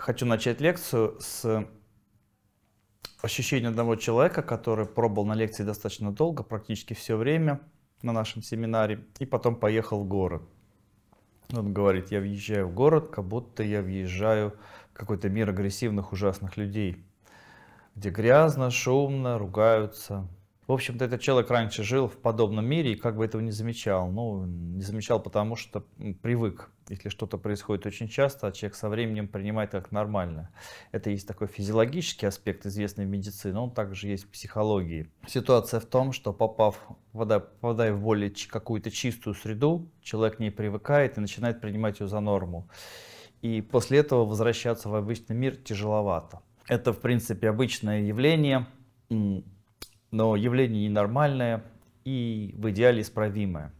Хочу начать лекцию с ощущения одного человека, который пробыл на лекции достаточно долго, практически все время на нашем семинаре, и потом поехал в город. Он говорит: я въезжаю в город, как будто я въезжаю в какой-то мир агрессивных, ужасных людей, где грязно, шумно, ругаются. В общем-то, этот человек раньше жил в подобном мире и как бы этого не замечал. Ну, не замечал, потому что привык. Если что-то происходит очень часто, а человек со временем принимает как нормально. Это есть такой физиологический аспект, известный в медицине, он также есть в психологии. Ситуация в том, что попадая в более какую-то чистую среду, человек к ней привыкает и начинает принимать ее за норму. И после этого возвращаться в обычный мир тяжеловато. Это, в принципе, обычное явление. Но явление ненормальное и в идеале исправимое.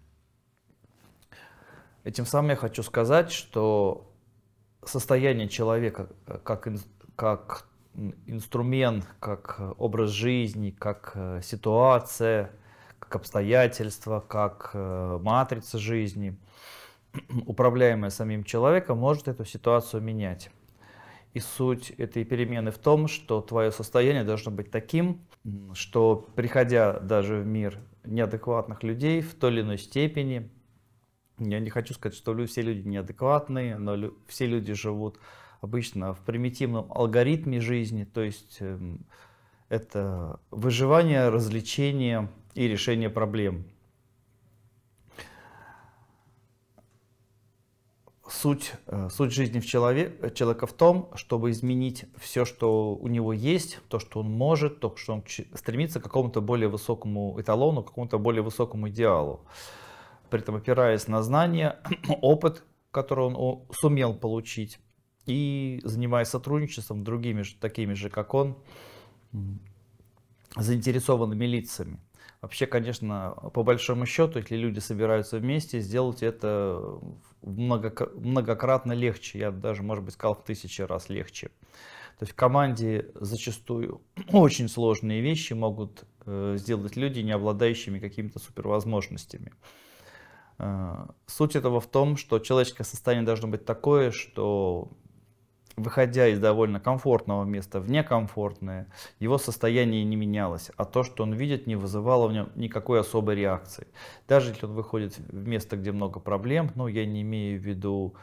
Этим самым я хочу сказать, что состояние человека как инструмент, как образ жизни, как ситуация, как обстоятельства, как матрица жизни, управляемая самим человеком, может эту ситуацию менять. И суть этой перемены в том, что твое состояние должно быть таким, что, приходя даже в мир неадекватных людей в той или иной степени, я не хочу сказать, что все люди неадекватные, но все люди живут обычно в примитивном алгоритме жизни, то есть это выживание, развлечение и решение проблем. Суть жизни человека в том, чтобы изменить все, что у него есть, то, что он может, то, что он стремится к какому-то более высокому эталону, к какому-то более высокому идеалу. При этом опираясь на знания, опыт, который он сумел получить, и занимаясь сотрудничеством с другими, такими же, как он, заинтересованными лицами. Вообще, конечно, по большому счету, если люди собираются вместе, сделать это многократно легче. Я даже, может быть, сказал в 1000 раз легче. То есть в команде зачастую очень сложные вещи могут сделать люди, не обладающими какими-то супервозможностями. Суть этого в том, что человеческое состояние должно быть такое, что, выходя из довольно комфортного места в некомфортное, его состояние не менялось, а то, что он видит, не вызывало в нем никакой особой реакции. Даже если он выходит в место, где много проблем, ну, я не имею в виду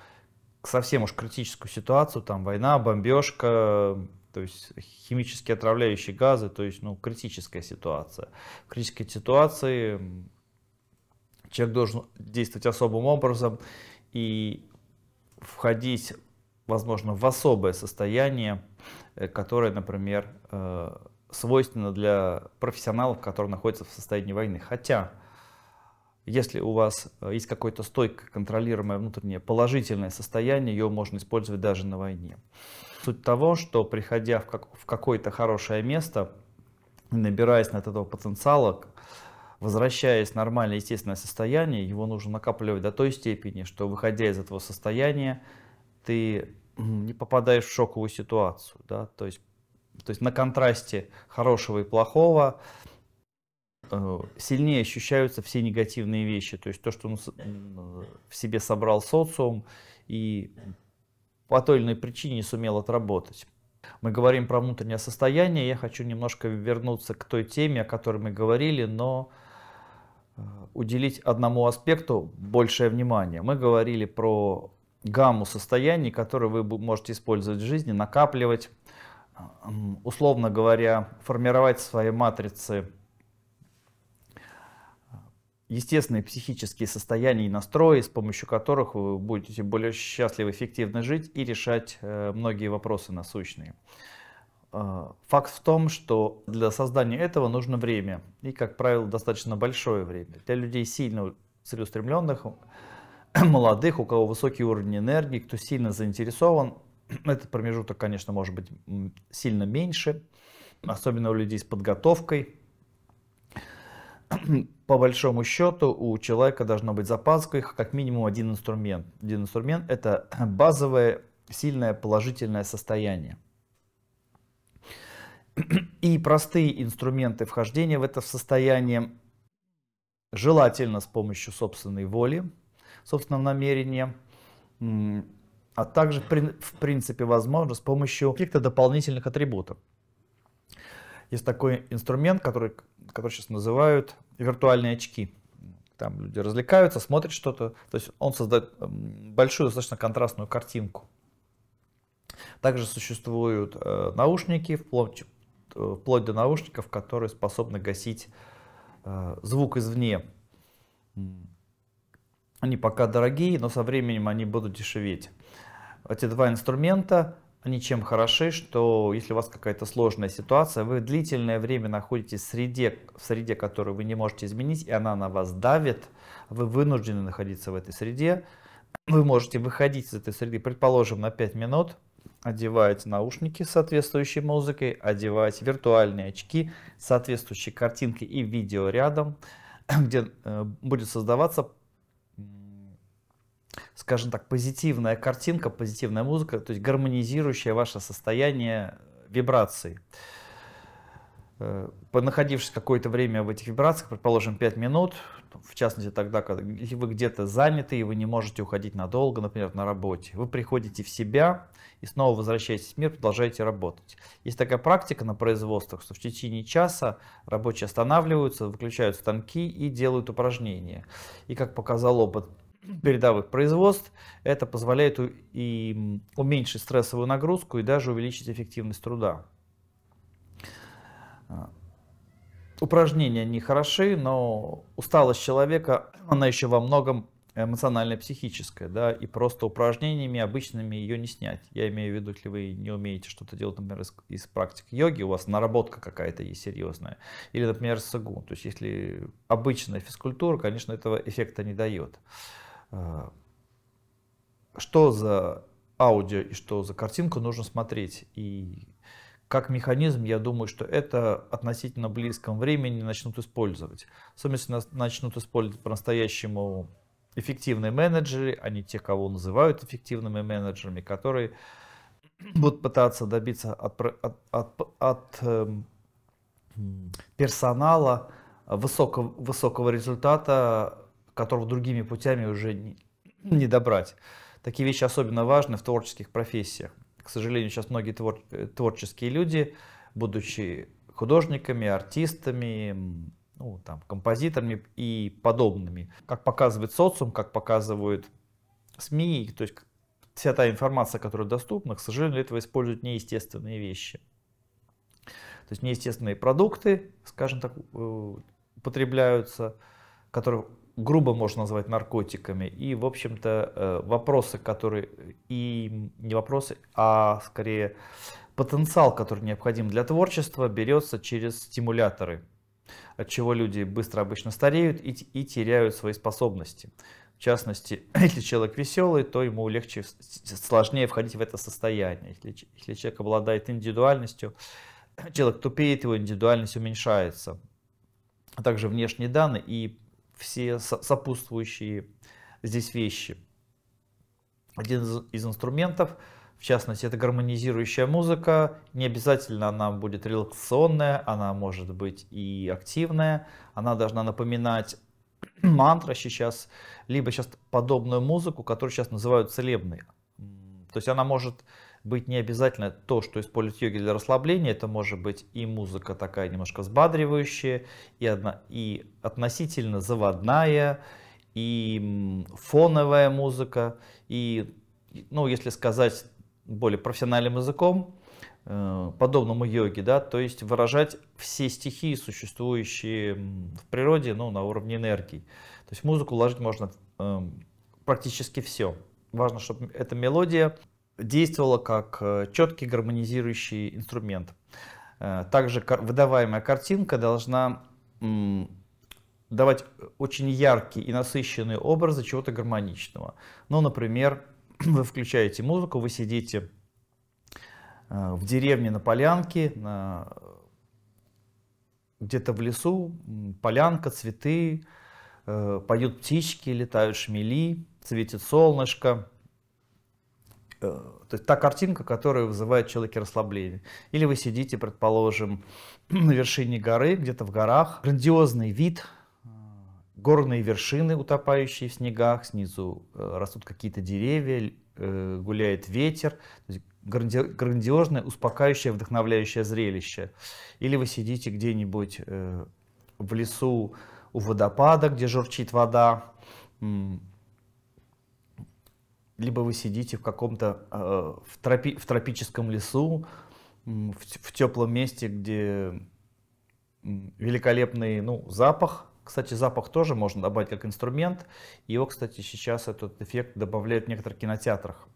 совсем уж критическую ситуацию, там война, бомбежка, то есть химически отравляющие газы, то есть, ну, критическая ситуация. В критической ситуации человек должен действовать особым образом и входить, возможно, в особое состояние, которое, например, свойственно для профессионалов, которые находятся в состоянии войны. Хотя, если у вас есть какое-то стойкое, контролируемое внутреннее положительное состояние, ее можно использовать даже на войне. Суть того, что, приходя в какое-то хорошее место, набираясь от этого потенциала, возвращаясь в нормальное естественное состояние, его нужно накапливать до той степени, что, выходя из этого состояния, ты не попадаешь в шоковую ситуацию, да? То есть на контрасте хорошего и плохого сильнее ощущаются все негативные вещи, то есть то, что он в себе собрал социум и по той или иной причине не сумел отработать. Мы говорим про внутреннее состояние, я хочу немножко вернуться к той теме, о которой мы говорили, но уделить одному аспекту большее внимание. Мы говорили про гамму состояний, которые вы можете использовать в жизни, накапливать, условно говоря, формировать в своей матрице естественные психические состояния и настрои, с помощью которых вы будете более счастливо и эффективно жить и решать многие вопросы насущные. Факт в том, что для создания этого нужно время, и, как правило, достаточно большое время. Для людей сильно целеустремленных, молодых, у кого высокий уровень энергии, кто сильно заинтересован, этот промежуток, конечно, может быть сильно меньше, особенно у людей с подготовкой. По большому счету у человека должно быть в запаске как минимум один инструмент. Один инструмент — это базовое сильное положительное состояние. И простые инструменты вхождения в это состояние желательно с помощью собственной воли, собственного намерения, а также, в принципе, возможно с помощью каких-то дополнительных атрибутов. Есть такой инструмент, который сейчас называют виртуальные очки. Там люди развлекаются, смотрят что-то. То есть он создает большую, достаточно контрастную картинку. Также существуют наушники, вплоть до наушников, которые способны гасить звук извне. Они пока дорогие, но со временем они будут дешеветь. Эти два инструмента, они чем хороши, что если у вас какая-то сложная ситуация, вы длительное время находитесь в среде, которую вы не можете изменить, и она на вас давит, вы вынуждены находиться в этой среде. Вы можете выходить из этой среды, предположим, на 5 минут, одевать наушники с соответствующей музыкой, одевать виртуальные очки с соответствующей картинкой и видео рядом, где будет создаваться, скажем так, позитивная картинка, позитивная музыка, то есть гармонизирующая ваше состояние вибраций. Находившись какое-то время в этих вибрациях, предположим, 5 минут, в частности тогда, когда вы где-то заняты и вы не можете уходить надолго, например, на работе, вы приходите в себя и снова возвращаетесь в мир, продолжаете работать. Есть такая практика на производствах, что в течение часа рабочие останавливаются, выключают станки и делают упражнения. И, как показал опыт передовых производств, это позволяет им уменьшить стрессовую нагрузку и даже увеличить эффективность труда. Упражнения не хороши, но усталость человека, она еще во многом эмоционально-психическая, да, и просто упражнениями обычными ее не снять. Я имею в виду, если вы не умеете что-то делать, например, из практик йоги, у вас наработка какая-то есть серьезная, или, например, сагу, то есть если обычная физкультура, конечно, этого эффекта не дает. Что за аудио и что за картинку нужно смотреть, и как механизм, я думаю, что это относительно близком времени начнут использовать. Собственно, начнут использовать по-настоящему эффективные менеджеры, а не те, кого называют эффективными менеджерами, которые будут пытаться добиться от персонала высокого результата, которого другими путями уже не добрать. Такие вещи особенно важны в творческих профессиях. К сожалению, сейчас многие творческие люди, будучи художниками, артистами, ну, там, композиторами и подобными, как показывает социум, как показывают СМИ, то есть вся та информация, которая доступна, к сожалению, для этого используют неестественные вещи. То есть неестественные продукты, скажем так, употребляются, которые грубо можно назвать наркотиками, и, в общем-то, вопросы, которые, и не вопросы, а скорее потенциал, который необходим для творчества, берется через стимуляторы, отчего люди быстро обычно стареют и теряют свои способности. В частности, если человек веселый, то ему легче, сложнее входить в это состояние. Если человек обладает индивидуальностью, человек тупеет, его индивидуальность уменьшается, а также внешние данные и все сопутствующие здесь вещи. Один из инструментов, в частности, это гармонизирующая музыка. Не обязательно она будет релаксационная, она может быть и активная. Она должна напоминать мантры сейчас, либо сейчас подобную музыку, которую сейчас называют целебной. То есть она может быть не обязательно то, что используют йоги для расслабления, это может быть и музыка такая немножко взбадривающая, и относительно заводная, и фоновая музыка, и, ну, если сказать более профессиональным языком, подобному йоге, да, то есть выражать все стихии, существующие в природе, ну, на уровне энергии. То есть в музыку уложить можно практически все. Важно, чтобы эта мелодия действовала как четкий гармонизирующий инструмент. Также выдаваемая картинка должна давать очень яркие и насыщенные образы чего-то гармоничного. Ну, например, вы включаете музыку, вы сидите в деревне на полянке, где-то в лесу, полянка, цветы, поют птички, летают шмели, светит солнышко. То есть та картинка, которая вызывает в человеке расслабление. Или вы сидите, предположим, на вершине горы, где-то в горах, грандиозный вид, горные вершины, утопающие в снегах, снизу растут какие-то деревья, гуляет ветер. То есть грандиозное, успокаивающее, вдохновляющее зрелище. Или вы сидите где-нибудь в лесу у водопада, где журчит вода. Либо вы сидите в каком-то в тропическом лесу, в теплом месте, где великолепный запах. Кстати, запах тоже можно добавить как инструмент. Его, кстати, сейчас этот эффект добавляют в некоторых кинотеатрах.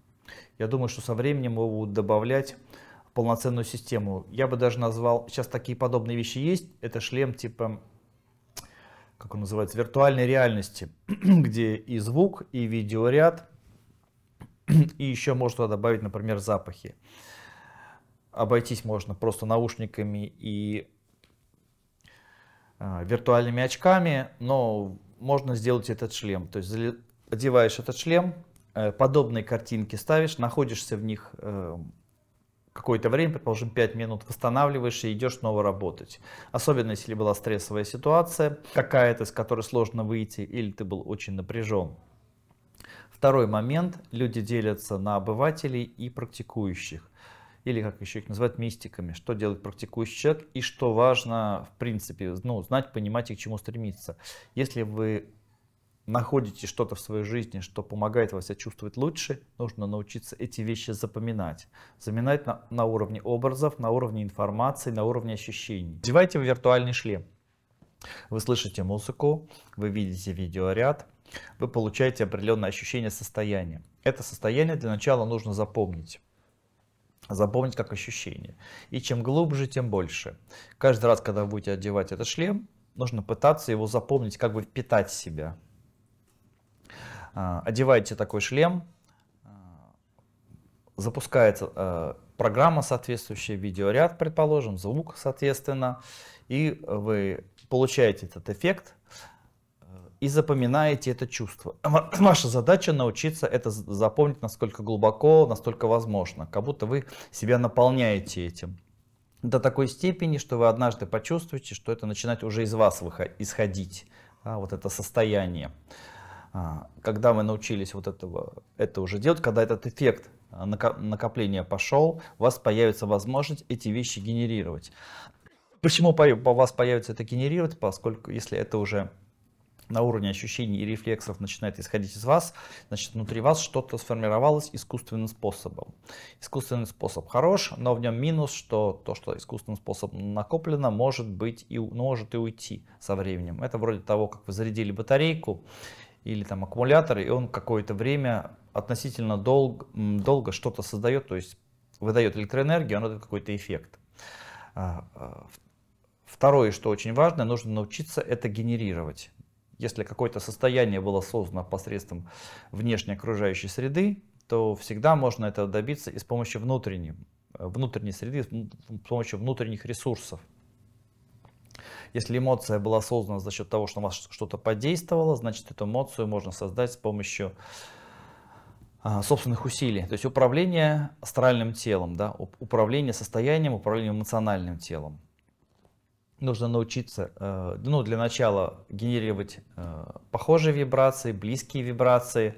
Я думаю, что со временем его будут добавлять в полноценную систему. Я бы даже назвал, сейчас такие подобные вещи есть. Это шлем типа, как он называется, виртуальной реальности, где и звук, и видеоряд, и еще можно добавить, например, запахи. Обойтись можно просто наушниками и виртуальными очками, но можно сделать этот шлем. То есть одеваешь этот шлем, подобные картинки ставишь, находишься в них какое-то время, предположим, 5 минут, восстанавливаешься и идешь снова работать. Особенно, если была стрессовая ситуация какая-то, с которой сложно выйти, или ты был очень напряжен. Второй момент. Люди делятся на обывателей и практикующих. Или, как еще их называют, мистиками. Что делает практикующий человек и что важно, в принципе, знать, понимать и к чему стремиться. Если вы находите что-то в своей жизни, что помогает вас себя чувствовать лучше, нужно научиться эти вещи запоминать. Запоминать на уровне образов, на уровне информации, на уровне ощущений. Одевайте виртуальный шлем. Вы слышите музыку, вы видите видеоряд, вы получаете определенное ощущение состояния. Это состояние для начала нужно запомнить. Запомнить как ощущение. И чем глубже, тем больше. Каждый раз, когда вы будете одевать этот шлем, нужно пытаться его запомнить, как бы впитать в себя. Одеваете такой шлем, запускается программа соответствующая, видеоряд, предположим, звук, соответственно, и вы получаете этот эффект и запоминаете это чувство. Ваша задача научиться это запомнить насколько глубоко, настолько возможно, как будто вы себя наполняете этим. До такой степени, что вы однажды почувствуете, что это начинает уже из вас исходить, вот это состояние. Когда мы научились вот это уже делать, когда этот эффект накопления пошел, у вас появится возможность эти вещи генерировать. Почему у вас появится это генерировать? Поскольку если это уже на уровне ощущений и рефлексов начинает исходить из вас, значит, внутри вас что-то сформировалось искусственным способом. Искусственный способ хорош, но в нем минус, что то, что искусственным способом накоплено, может и уйти со временем. Это вроде того, как вы зарядили батарейку или там аккумулятор, и он какое-то время относительно долго что-то создает, то есть выдает электроэнергию, он дает какой-то эффект. Второе, что очень важно, нужно научиться это генерировать. Если какое-то состояние было создано посредством внешней окружающей среды, то всегда можно этого добиться и с помощью внутренней среды, с помощью внутренних ресурсов. Если эмоция была создана за счет того, что у вас что-то подействовало, значит, эту эмоцию можно создать с помощью собственных усилий. То есть управление астральным телом, да, управление состоянием, управление эмоциональным телом. Нужно научиться, для начала генерировать похожие вибрации, близкие вибрации.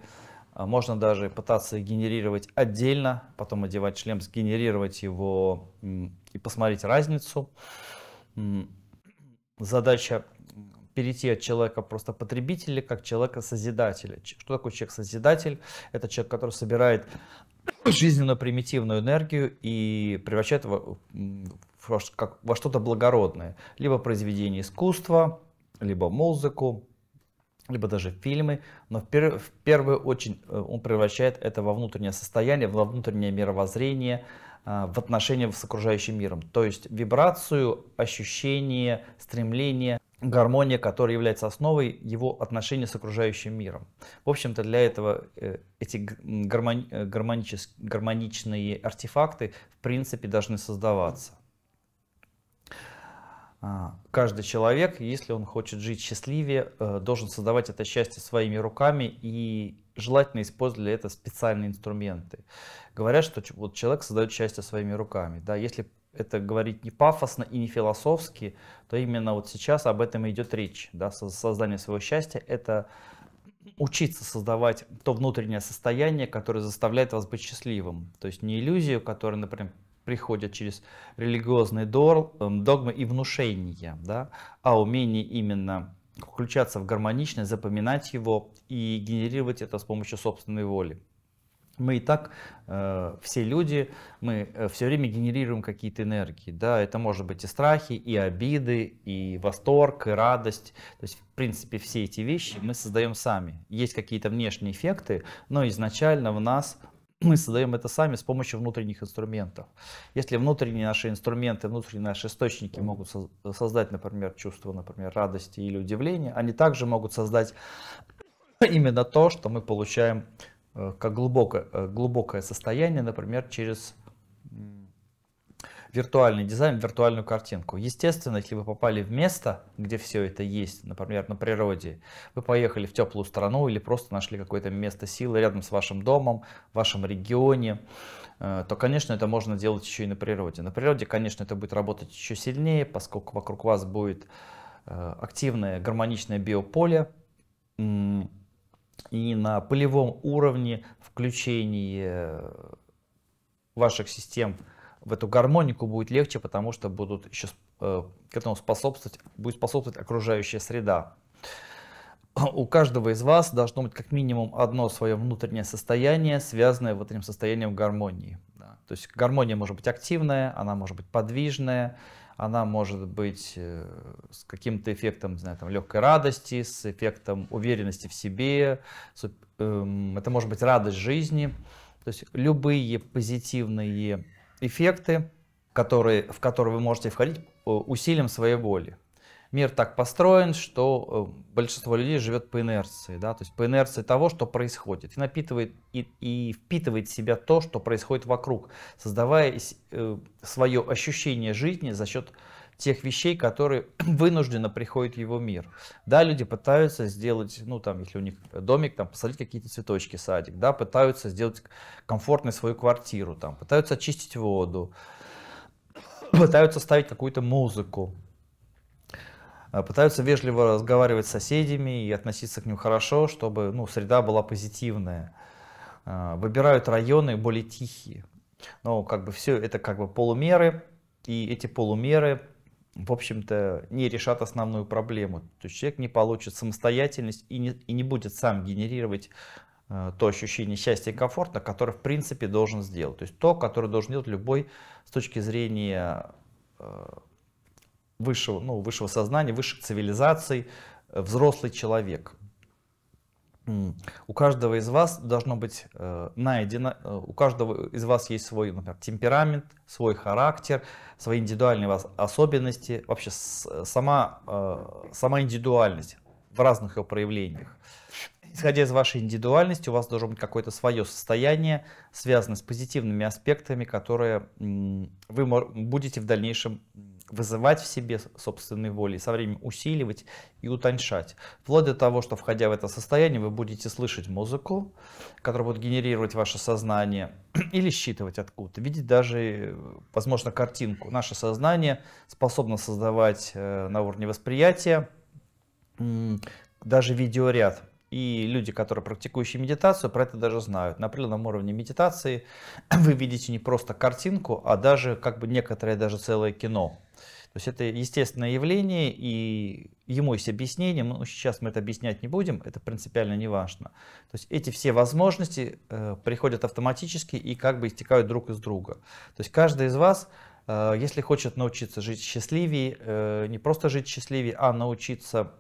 Можно даже пытаться генерировать отдельно, потом одевать шлем, сгенерировать его и посмотреть разницу. Задача перейти от человека просто потребителя, как человека-созидателя. Что такое человек-созидатель? Это человек, который собирает жизненно примитивную энергию и превращает его во что-то благородное. Либо произведение искусства, либо музыку, либо даже фильмы. Но в первую очередь он превращает это во внутреннее состояние, во внутреннее мировоззрение, в отношения с окружающим миром. То есть вибрацию, ощущение, стремление, гармония, которая является основой его отношения с окружающим миром. В общем-то, для этого эти гармоничные артефакты в принципе должны создаваться. Каждый человек, если он хочет жить счастливее, должен создавать это счастье своими руками и желательно использовать для этого специальные инструменты. Говорят, что вот человек создает счастье своими руками. Да? Если это говорить не пафосно и не философски, то именно вот сейчас об этом идет речь. Да, создание своего счастья — это учиться создавать то внутреннее состояние, которое заставляет вас быть счастливым. То есть не иллюзию, которая, например, приходит через религиозные догмы и внушения, да, а умение именно включаться в гармоничность, запоминать его и генерировать это с помощью собственной воли. Мы и так, все люди, мы все время генерируем какие-то энергии. Да? Это может быть и страхи, и обиды, и восторг, и радость. То есть, в принципе, все эти вещи мы создаем сами. Есть какие-то внешние эффекты, но изначально в нас мы создаем это сами с помощью внутренних инструментов. Если внутренние наши инструменты, внутренние наши источники могут создать, например, чувство, например, радости или удивления, они также могут создать именно то, что мы получаем как глубокое состояние, например, через виртуальный дизайн, виртуальную картинку. Естественно, если вы попали в место, где все это есть, например, на природе, вы поехали в теплую страну или просто нашли какое-то место силы рядом с вашим домом, в вашем регионе, то, конечно, это можно делать еще и на природе. На природе, конечно, это будет работать еще сильнее, поскольку вокруг вас будет активное гармоничное биополе. И на полевом уровне включение ваших систем в эту гармонику будет легче, потому что будут еще к этому будет способствовать окружающая среда. У каждого из вас должно быть как минимум одно свое внутреннее состояние, связанное вот этим состоянием гармонии. Да. То есть гармония может быть активная, она может быть подвижная, она может быть с каким-то эффектом, не знаю, там, легкой радости, с эффектом уверенности в себе, это может быть радость жизни. То есть любые позитивные эффекты, в которые вы можете входить усилием своей воли. Мир так построен, что большинство людей живет по инерции, да? То есть по инерции того, что происходит, и напитывает и впитывает в себя то, что происходит вокруг, создавая свое ощущение жизни за счет тех вещей, которые вынужденно приходят в его мир. Да, люди пытаются сделать, ну там, если у них домик, там посадить какие-то цветочки, садик, да, пытаются сделать комфортной свою квартиру, там, пытаются очистить воду, пытаются ставить какую-то музыку, пытаются вежливо разговаривать с соседями и относиться к ним хорошо, чтобы, ну, среда была позитивная. Выбирают районы более тихие. Но как бы все это как бы полумеры, и эти полумеры, в общем-то, не решат основную проблему. То есть человек не получит самостоятельность и не будет сам генерировать то ощущение счастья и комфорта, которое в принципе должен сделать. То есть то, которое должен делать любой с точки зрения высшего сознания, высших цивилизаций, взрослый человек. У каждого из вас должно быть у каждого из вас есть свой, например, темперамент, свой характер, свои индивидуальные особенности, вообще сама индивидуальность в разных ее проявлениях. Исходя из вашей индивидуальности, у вас должно быть какое-то свое состояние, связанное с позитивными аспектами, которые вы будете в дальнейшем вызывать в себе собственной волей, со временем усиливать и утоньшать. Вплоть до того, что, входя в это состояние, вы будете слышать музыку, которая будет генерировать ваше сознание, или считывать откуда-то, видеть даже, возможно, картинку. Наше сознание способно создавать на уровне восприятия даже видеоряд. И люди, которые практикующие медитацию, про это даже знают. На определенном уровне медитации вы видите не просто картинку, а даже как бы некоторое даже целое кино. То есть это естественное явление, и ему есть объяснение. Ну, сейчас мы это объяснять не будем, это принципиально не важно. То есть эти все возможности приходят автоматически и как бы истекают друг из друга. То есть каждый из вас, если хочет научиться жить счастливее, не просто жить счастливее, а научиться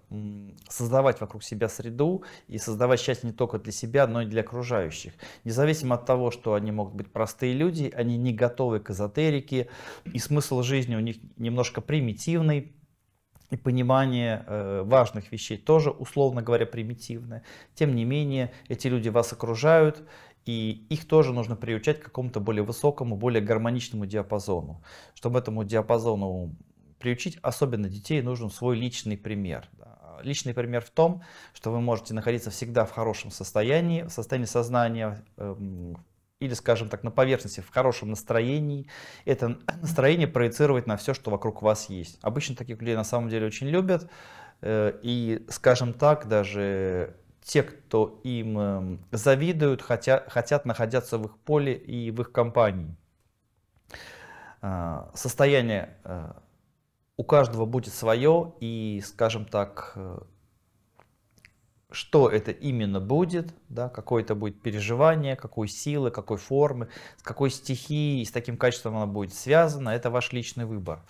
создавать вокруг себя среду и создавать счастье не только для себя, но и для окружающих. Независимо от того, что они могут быть простые люди, они не готовы к эзотерике, и смысл жизни у них немножко примитивный, и понимание важных вещей тоже, условно говоря, примитивное. Тем не менее, эти люди вас окружают, и их тоже нужно приучать к какому-то более высокому, более гармоничному диапазону. Чтобы этому диапазону приучить, особенно детей, нужен свой личный пример. Личный пример в том, что вы можете находиться всегда в хорошем состоянии, в состоянии сознания, или, скажем так, на поверхности, в хорошем настроении, это настроение проецировать на все, что вокруг вас есть. Обычно таких людей на самом деле очень любят, и, скажем так, даже те, кто им завидуют, хотят находиться в их поле и в их компании. Состояние у каждого будет свое, и, скажем так, что это именно будет, да, какое это будет переживание, какой силы, какой формы, с какой стихией, с таким качеством она будет связана, это ваш личный выбор.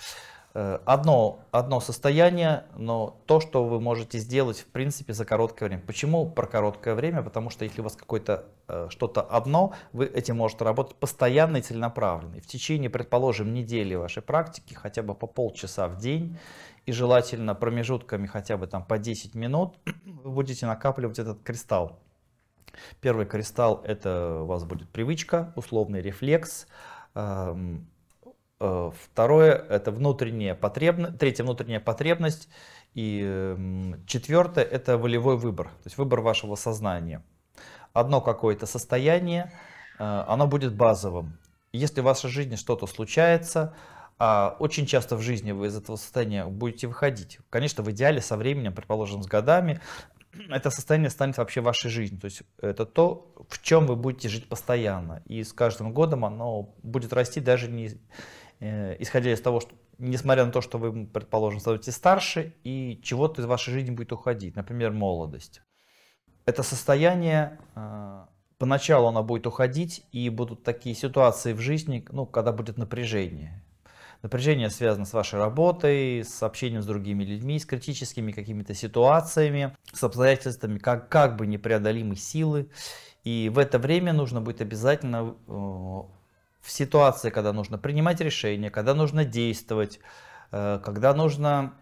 Одно состояние, но то, что вы можете сделать, в принципе, за короткое время. Почему про короткое время? Потому что если у вас какое-то что-то одно, вы этим можете работать постоянно и целенаправленно. В течение, предположим, недели вашей практики, хотя бы по полчаса в день, и желательно промежутками хотя бы там по 10 минут, вы будете накапливать этот кристалл. Первый кристалл — это у вас будет привычка, условный рефлекс. Второе – это внутренняя потребность, третья – внутренняя потребность, и четвертое – это волевой выбор, то есть выбор вашего сознания. Одно какое-то состояние, оно будет базовым. Если в вашей жизни что-то случается, а очень часто в жизни вы из этого состояния будете выходить, конечно, в идеале со временем, предположим, с годами, это состояние станет вообще вашей жизнью, то есть это то, в чем вы будете жить постоянно, и с каждым годом оно будет расти, даже исходя из того, что, несмотря на то, что вы, предположим, становитесь старше, и чего-то из вашей жизни будет уходить, например, молодость. Это состояние, поначалу оно будет уходить, и будут такие ситуации в жизни, ну, когда будет напряжение. Напряжение связано с вашей работой, с общением с другими людьми, с критическими какими-то ситуациями, с обстоятельствами как бы непреодолимой силы. И в это время нужно будет обязательно в ситуации, когда нужно принимать решения, когда нужно действовать, когда нужно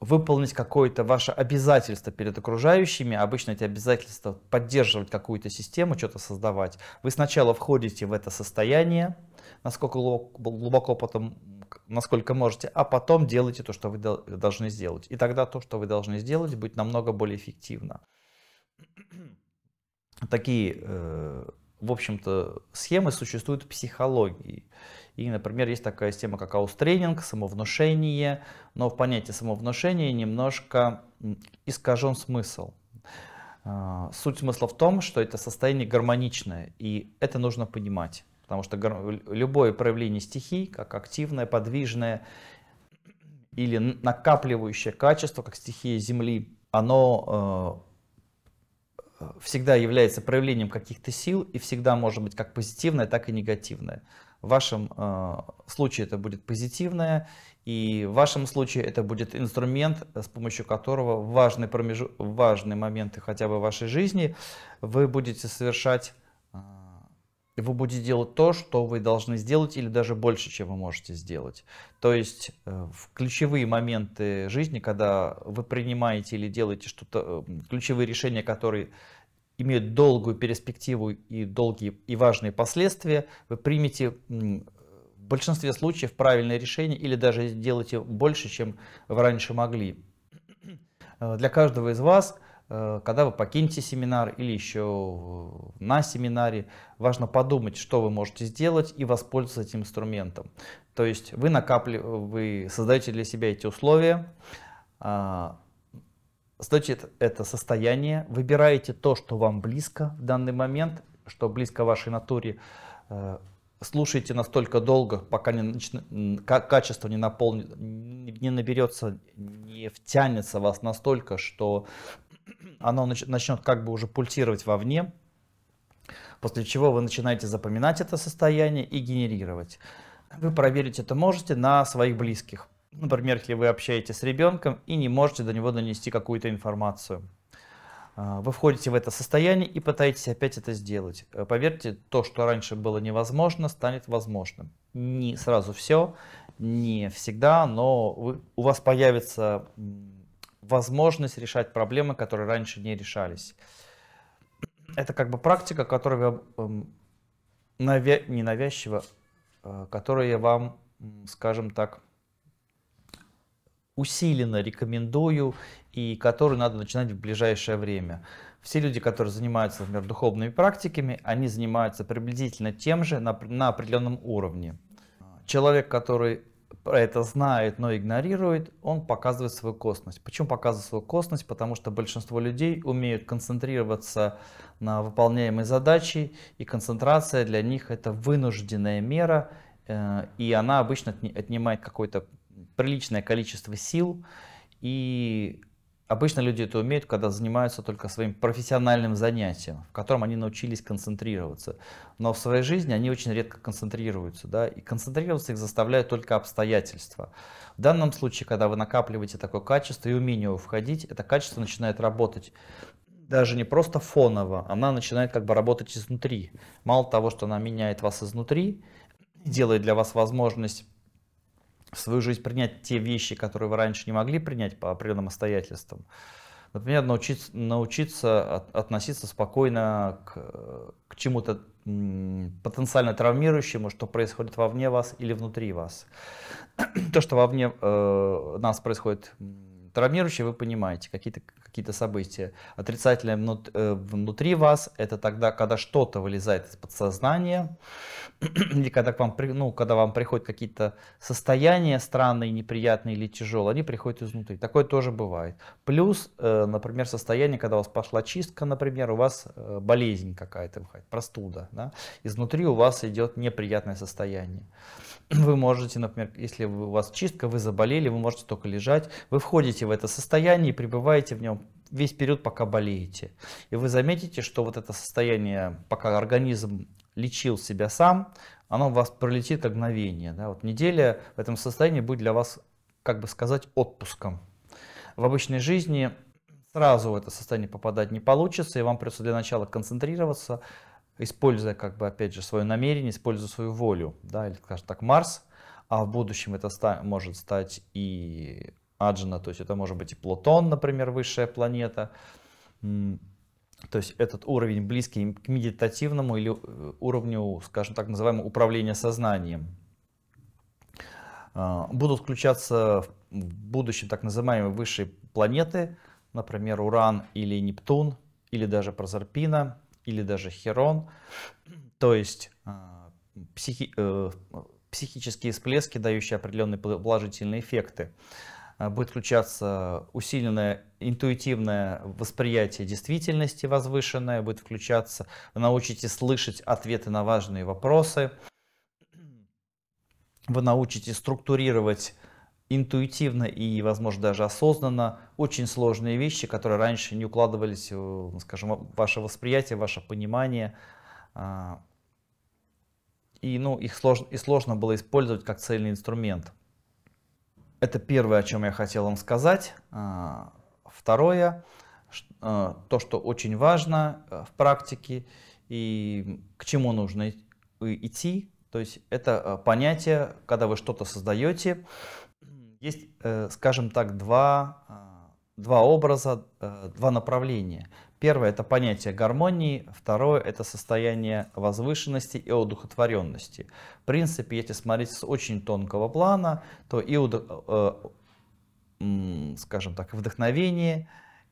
выполнить какое-то ваше обязательство перед окружающими, обычно эти обязательства поддерживать какую-то систему, что-то создавать, вы сначала входите в это состояние, насколько глубоко потом, насколько можете, а потом делаете то, что вы должны сделать. И тогда то, что вы должны сделать, будет намного более эффективно. Такие, в общем-то, схемы существуют в психологии. И, например, есть такая система, как аустренинг, самовнушение, но в понятии самовнушения немножко искажен смысл. Суть смысла в том, что это состояние гармоничное, и это нужно понимать, потому что любое проявление стихий, как активное, подвижное или накапливающее качество, как стихия Земли, оно всегда является проявлением каких-то сил и всегда может быть как позитивное, так и негативное. В вашем случае это будет позитивное, и в вашем случае это будет инструмент, с помощью которого в важные моменты хотя бы в вашей жизни вы будете совершать, вы будете делать то, что вы должны сделать, или даже больше, чем вы можете сделать. То есть в ключевые моменты жизни, когда вы принимаете или делаете что-то, ключевые решения, которые имеют долгую перспективу и долгие и важные последствия, вы примете в большинстве случаев правильное решение или даже сделаете больше, чем вы раньше могли. Для каждого из вас, когда вы покинете семинар или еще на семинаре, важно подумать, что вы можете сделать и воспользоваться этим инструментом. То есть вы создаете для себя эти условия, значит, это состояние, выбираете то, что вам близко в данный момент, что близко вашей натуре, слушайте настолько долго, пока качество не наберется, не втянется вас настолько, что оно начнет как бы уже пульсировать вовне, после чего вы начинаете запоминать это состояние и генерировать. Вы проверить это можете на своих близких. Например, если вы общаетесь с ребенком и не можете до него донести какую-то информацию. Вы входите в это состояние и пытаетесь опять это сделать. Поверьте, то, что раньше было невозможно, станет возможным. Не сразу все, не всегда, но у вас появится возможность решать проблемы, которые раньше не решались. Это как бы практика, которая ненавязчиво, которая вам, скажем так, усиленно рекомендую и который надо начинать в ближайшее время. Все люди, которые занимаются, например, духовными практиками, они занимаются приблизительно тем же на определенном уровне. Человек, который это знает, но игнорирует, он показывает свою косность. Почему показывает свою косность? Потому что большинство людей умеют концентрироваться на выполняемой задаче, и концентрация для них — это вынужденная мера, и она обычно отнимает какое-то приличное количество сил. И обычно люди это умеют, когда занимаются только своим профессиональным занятием, в котором они научились концентрироваться. Но в своей жизни они очень редко концентрируются, да, и концентрироваться их заставляют только обстоятельства. В данном случае, когда вы накапливаете такое качество и умение его входить, это качество начинает работать даже не просто фоново, она начинает как бы работать изнутри. Мало того, что она меняет вас изнутри, делает для вас возможность в свою жизнь принять те вещи, которые вы раньше не могли принять по определенным обстоятельствам. Например, научиться относиться спокойно к чему-то потенциально травмирующему, что происходит вовне вас или внутри вас. То, что вовне нас происходит травмирующее, вы понимаете, какие-то события. Отрицательное внутри вас — это тогда, когда что-то вылезает из подсознания, или когда, когда вам приходят какие-то состояния странные, неприятные или тяжелые, они приходят изнутри. Такое тоже бывает. Плюс, например, состояние, когда у вас пошла чистка, например, у вас болезнь какая-то, простуда, да? Изнутри у вас идет неприятное состояние. Вы можете, например, если у вас чистка, вы заболели, вы можете только лежать, вы входите в это состояние и пребываете в нем весь период, пока болеете. И вы заметите, что вот это состояние, пока организм лечил себя сам, оно у вас пролетит как мгновение. Да? Вот неделя в этом состоянии будет для вас, как бы сказать, отпуском. В обычной жизни сразу в это состояние попадать не получится, и вам придется для начала концентрироваться, используя, как бы, опять же, свое намерение, используя свою волю, да, или, скажем так, Марс, а в будущем это может стать и Аджна, то есть это может быть и Плутон, например, высшая планета, то есть этот уровень близкий к медитативному или уровню, скажем так, называемого управления сознанием. Будут включаться в будущем так называемые высшие планеты, например, Уран или Нептун, или даже Прозерпина, или даже Херон, то есть психические всплески, дающие определенные положительные эффекты. Будет включаться усиленное интуитивное восприятие действительности возвышенное, будет включаться, вы научитесь слышать ответы на важные вопросы, вы научитесь структурировать интуитивно и, возможно, даже осознанно очень сложные вещи, которые раньше не укладывались, скажем, в ваше восприятие, ваше понимание. И, их сложно было использовать как цельный инструмент. Это первое, о чем я хотел вам сказать. Второе, то, что очень важно в практике и к чему нужно идти, то есть это понятие, когда вы что-то создаете. Есть, скажем так, два образа, два направления. Первое — это понятие гармонии, второе — это состояние возвышенности и одухотворенности. В принципе, если смотреть с очень тонкого плана, то и, скажем так, вдохновение,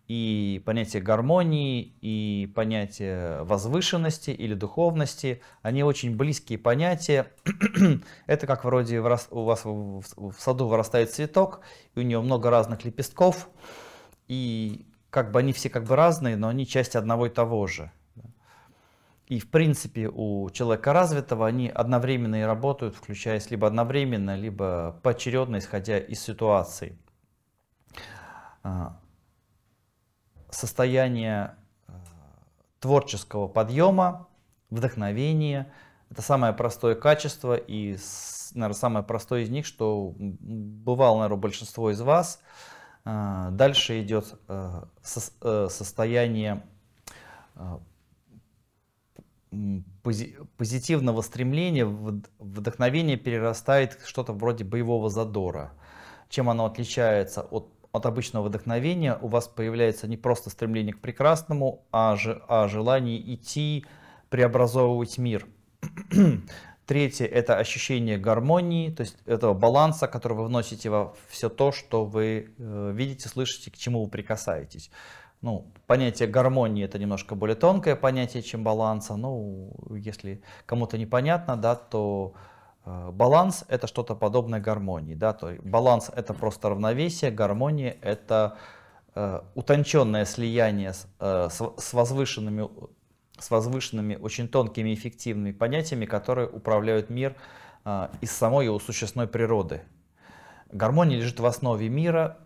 и понятие гармонии, и понятие возвышенности или духовности, они очень близкие понятия. Это как вроде у вас в саду вырастает цветок, и у него много разных лепестков, и как бы они все как бы разные, но они часть одного и того же. И в принципе у человека развитого они одновременно и работают, включаясь либо одновременно, либо поочередно, исходя из ситуации. Состояние творческого подъема, вдохновения — это самое простое качество и, наверное, самое простое из них, что бывало, наверное, большинство из вас. Дальше идет состояние позитивного стремления, вдохновение перерастает в что-то вроде боевого задора. Чем оно отличается от обычного вдохновения? У вас появляется не просто стремление к прекрасному, а желание идти, преобразовывать мир. Третье — это ощущение гармонии, то есть этого баланса, который вы вносите во все то, что вы видите, слышите, к чему вы прикасаетесь. Ну, понятие гармонии — это немножко более тонкое понятие, чем баланса. Ну, если кому-то непонятно, да, то баланс — это что-то подобное гармонии. Да? То есть баланс — это просто равновесие, гармония — это утонченное слияние с возвышенными, очень тонкими, эффективными понятиями, которые управляют мир из самой его сущностной природы. Гармония лежит в основе мира,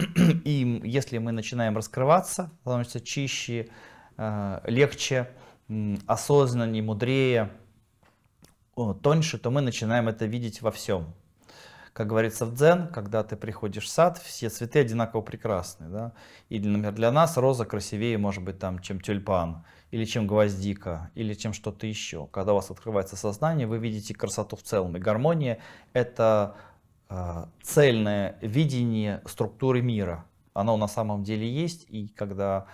и если мы начинаем раскрываться, становимся чище, легче, осознаннее, мудрее, тоньше, то мы начинаем это видеть во всем. Как говорится в дзен, когда ты приходишь в сад, все цветы одинаково прекрасны. Да? И, например, для нас роза красивее, может быть, там, чем тюльпан, или чем гвоздика, или чем что-то еще. Когда у вас открывается сознание, вы видите красоту в целом. И гармония — это цельное видение структуры мира. Оно на самом деле есть, и когда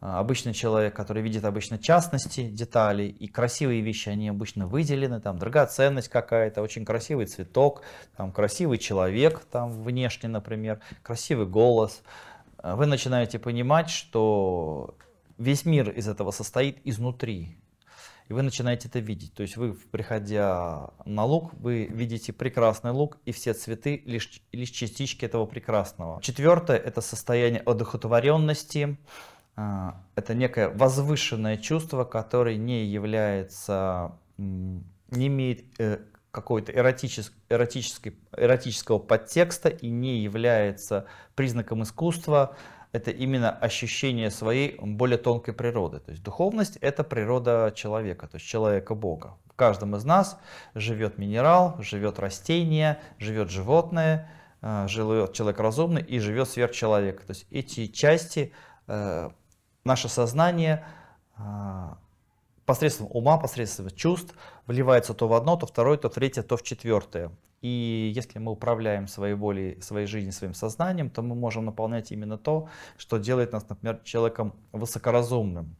обычный человек, который видит обычно частности, детали, и красивые вещи, они обычно выделены, там драгоценность какая-то, очень красивый цветок, там красивый человек, там внешне, например, красивый голос. Вы начинаете понимать, что весь мир из этого состоит изнутри. И вы начинаете это видеть. То есть вы, приходя на луг, вы видите прекрасный луг, и все цветы лишь частички этого прекрасного. Четвертое — это состояние одухотворенности. Это некое возвышенное чувство, которое не является, не имеет какого-то эротического подтекста и не является признаком искусства. Это именно ощущение своей более тонкой природы. То есть духовность — это природа человека, то есть человека-бога. В каждом из нас живет минерал, живет растение, живет животное, живет человек разумный и живет сверхчеловек. То есть эти части, наше сознание посредством ума, посредством чувств вливается то в одно, то в второе, то в третье, то в четвертое. И если мы управляем своей волей, своей жизнью, своим сознанием, то мы можем наполнять именно то, что делает нас, например, человеком высокоразумным.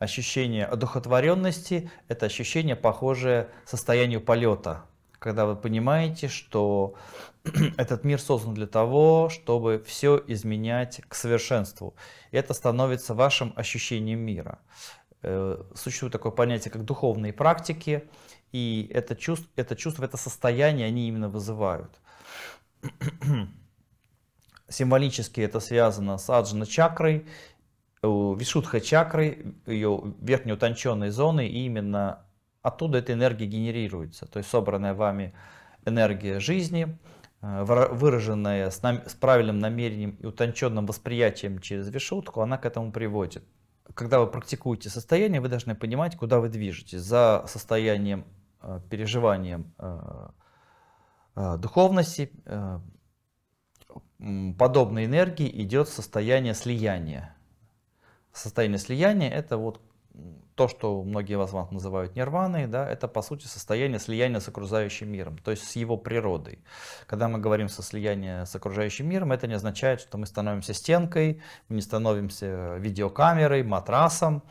Ощущение одухотворенности — это ощущение, похожее состоянию полета, когда вы понимаете, что этот мир создан для того, чтобы все изменять к совершенству. И это становится вашим ощущением мира. Существует такое понятие, как духовные практики, и это чувство, это состояние они именно вызывают. Символически это связано с аджна-чакрой, вишудха-чакрой, ее верхней утонченной зоной, и именно оттуда эта энергия генерируется. То есть собранная вами энергия жизни, выраженная с правильным намерением и утонченным восприятием через вишудху, она к этому приводит. Когда вы практикуете состояние, вы должны понимать, куда вы движетесь. За состоянием, переживанием духовности, подобной энергии идет состояние слияния. Состояние слияния — это вот то, что многие из вас называют нирваной, да, это по сути состояние слияния с окружающим миром, то есть с его природой. Когда мы говорим со слияние с окружающим миром, это не означает, что мы становимся стенкой, мы не становимся видеокамерой, матрасом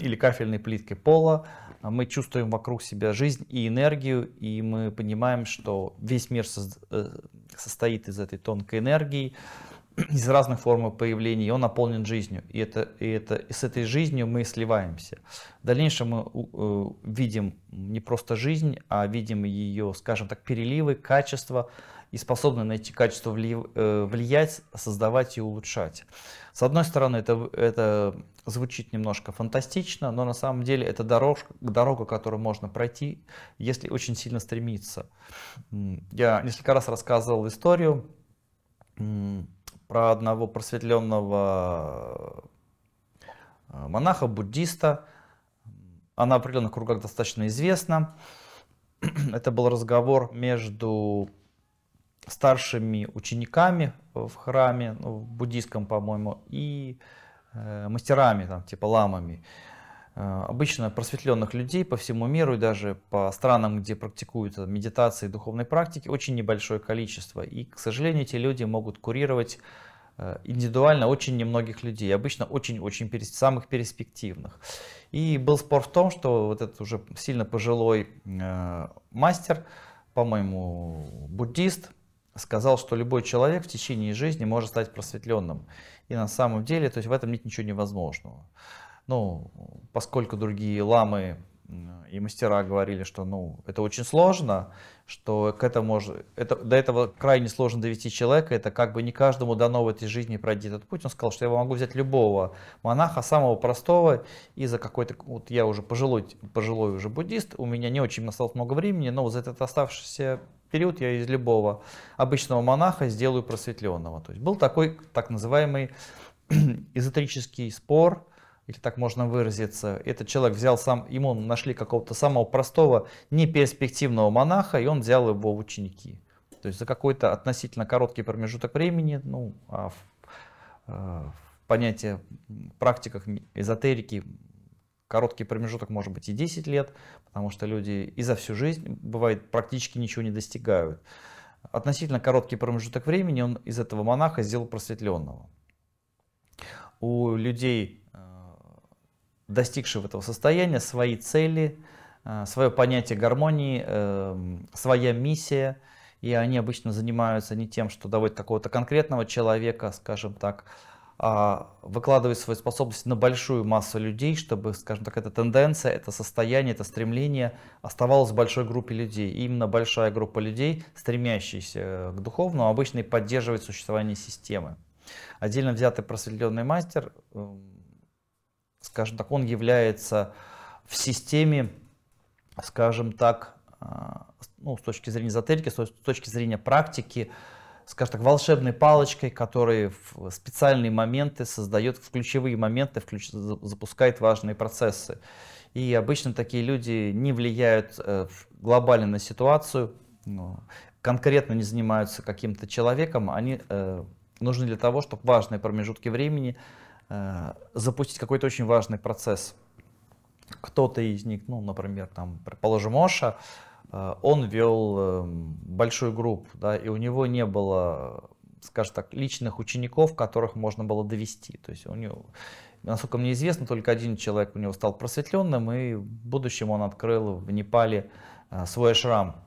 или кафельной плиткой пола. Мы чувствуем вокруг себя жизнь и энергию, и мы понимаем, что весь мир состоит из этой тонкой энергии, из разных форм появления, и он наполнен жизнью. И с этой жизнью мы сливаемся. В дальнейшем мы видим не просто жизнь, а видим ее, скажем так, переливы, качества, и способны на эти качества влиять, создавать и улучшать. С одной стороны, это звучит немножко фантастично, но на самом деле это дорога, которую можно пройти, если очень сильно стремиться. Я несколько раз рассказывал историю про одного просветленного монаха-буддиста. Она в определенных кругах достаточно известна. Это был разговор между старшими учениками в храме, ну, в буддийском, по-моему, и мастерами, там, типа ламами. Обычно просветленных людей по всему миру и даже по странам, где практикуют медитации и духовные практики, очень небольшое количество. И, к сожалению, эти люди могут курировать индивидуально очень немногих людей, обычно очень-очень самых перспективных. И был спор в том, что вот этот уже сильно пожилой мастер, по-моему, буддист, сказал, что любой человек в течение жизни может стать просветленным. И на самом деле, то есть в этом нет ничего невозможного. Ну, поскольку другие ламы и мастера говорили, что ну, это очень сложно, что к этому, до этого крайне сложно довести человека, это как бы не каждому дано в этой жизни пройти этот путь. Он сказал, что я могу взять любого монаха, самого простого, и за какой-то, вот я уже пожилой уже буддист, у меня не очень осталось много времени, но за этот оставшийся период я из любого обычного монаха сделаю просветленного. То есть был такой так называемый эзотерический спор, или так можно выразиться, этот человек взял сам, ему нашли какого-то самого простого, неперспективного монаха, и он взял его в ученики. То есть за какой-то относительно короткий промежуток времени, ну, в понятии, в практиках эзотерики, короткий промежуток может быть и 10 лет, потому что люди и за всю жизнь, бывает, практически ничего не достигают. Относительно короткий промежуток времени он из этого монаха сделал просветленного. У людей, достигшего этого состояния, свои цели, свое понятие гармонии, своя миссия. И они обычно занимаются не тем, что доводят какого-то конкретного человека, скажем так, а выкладывают свои способности на большую массу людей, чтобы, скажем так, эта тенденция, это состояние, это стремление оставалось в большой группе людей. И именно большая группа людей, стремящаяся к духовному, обычно и поддерживает существование системы. Отдельно взятый просветленный мастер, скажем так, он является в системе, скажем так, ну, с точки зрения эзотерики, с точки зрения практики, скажем так, волшебной палочкой, которая в специальные моменты создает, в ключевые моменты запускает важные процессы. И обычно такие люди не влияют глобально на ситуацию, конкретно не занимаются каким-то человеком, они нужны для того, чтобы важные промежутки времени запустить какой-то очень важный процесс. Кто-то из них, ну, например, там, предположим, Оша, он вел большую группу, да, и у него не было, скажем так, личных учеников, которых можно было довести. То есть у него, насколько мне известно, только один человек у него стал просветленным, и в будущем он открыл в Непале свой ашрам.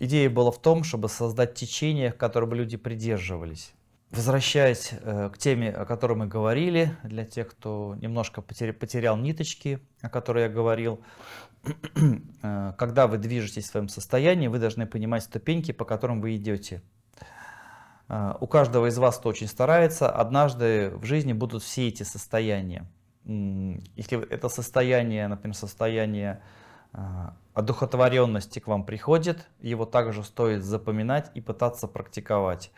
Идея была в том, чтобы создать течение, которое бы люди придерживались. Возвращаясь к теме, о которой мы говорили, для тех, кто немножко потерял ниточки, о которой я говорил, когда вы движетесь в своем состоянии, вы должны понимать ступеньки, по которым вы идете. У каждого из вас, кто очень старается, однажды в жизни будут все эти состояния. Если это состояние, например, состояние одухотворенности к вам приходит, его также стоит запоминать и пытаться практиковать.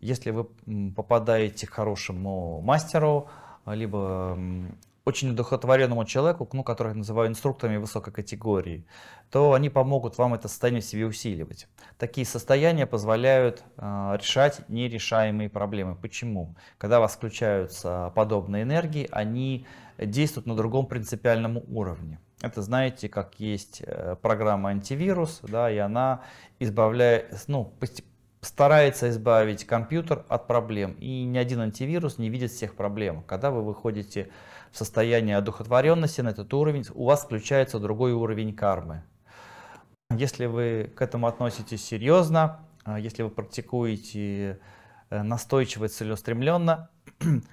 Если вы попадаете к хорошему мастеру, либо очень одухотворенному человеку, ну, которых я называю инструкторами высокой категории, то они помогут вам это состояние в себе усиливать. Такие состояния позволяют решать нерешаемые проблемы. Почему? Когда у вас включаются подобные энергии, они действуют на другом принципиальном уровне. Это, знаете, как есть программа антивирус, да, и она избавляет, ну, постепенно старается избавить компьютер от проблем, и ни один антивирус не видит всех проблем. Когда вы выходите в состояние одухотворенности на этот уровень, у вас включается другой уровень кармы. Если вы к этому относитесь серьезно, если вы практикуете настойчиво и целеустремленно,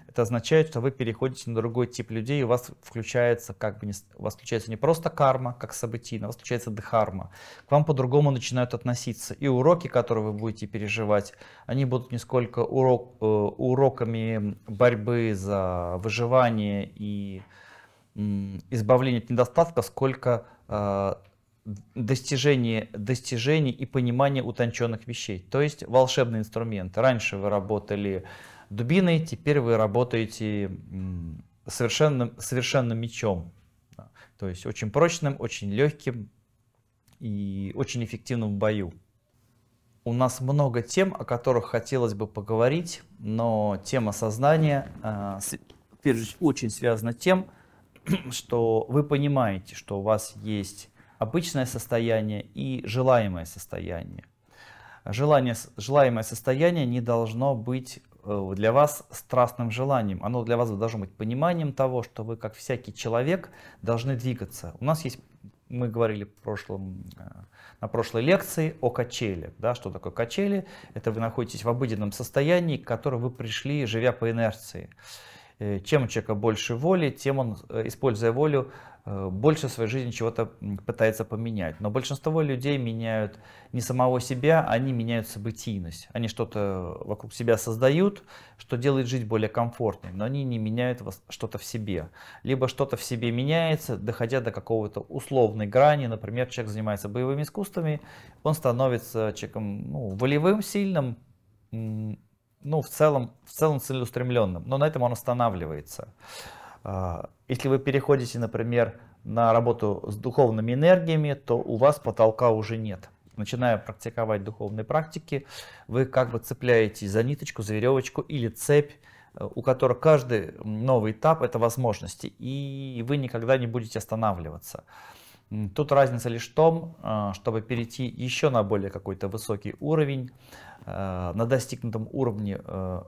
это означает, что вы переходите на другой тип людей, и у вас включается, как бы, у вас включается не просто карма, как событийно, у вас включается дхарма. К вам по-другому начинают относиться. И уроки, которые вы будете переживать, они будут не сколько уроками борьбы за выживание и избавление от недостатков, сколько достижений и понимания утонченных вещей. То есть волшебные инструменты. Раньше вы работали дубиной, теперь вы работаете совершенным мечом. То есть очень прочным, очень легким и очень эффективным в бою. У нас много тем, о которых хотелось бы поговорить, но тема сознания очень связана тем, что вы понимаете, что у вас есть обычное состояние и желаемое состояние. Желаемое состояние не должно быть для вас страстным желанием, оно для вас должно быть пониманием того, что вы, как всякий человек, должны двигаться. У нас есть Мы говорили на прошлой лекции о качелях. Да, что такое качели? Это вы находитесь в обыденном состоянии, к которому вы пришли, живя по инерции. Чем у человека больше воли, тем он, используя волю, больше в своей жизни чего-то пытается поменять. Но большинство людей меняют не самого себя, они меняют событийность. Они что-то вокруг себя создают, что делает жизнь более комфортной, но они не меняют что-то в себе. Либо что-то в себе меняется, доходя до какого-то условной грани. Например, человек занимается боевыми искусствами, он становится человеком волевым, сильным, в целом целеустремленным, но на этом он останавливается. Если вы переходите, например, на работу с духовными энергиями, то у вас потолка уже нет. Начиная практиковать духовные практики, вы как бы цепляетесь за ниточку, за веревочку или цепь, у которой каждый новый этап — это возможности, и вы никогда не будете останавливаться. Тут разница лишь в том, чтобы перейти еще на более какой-то высокий уровень. На достигнутом уровне,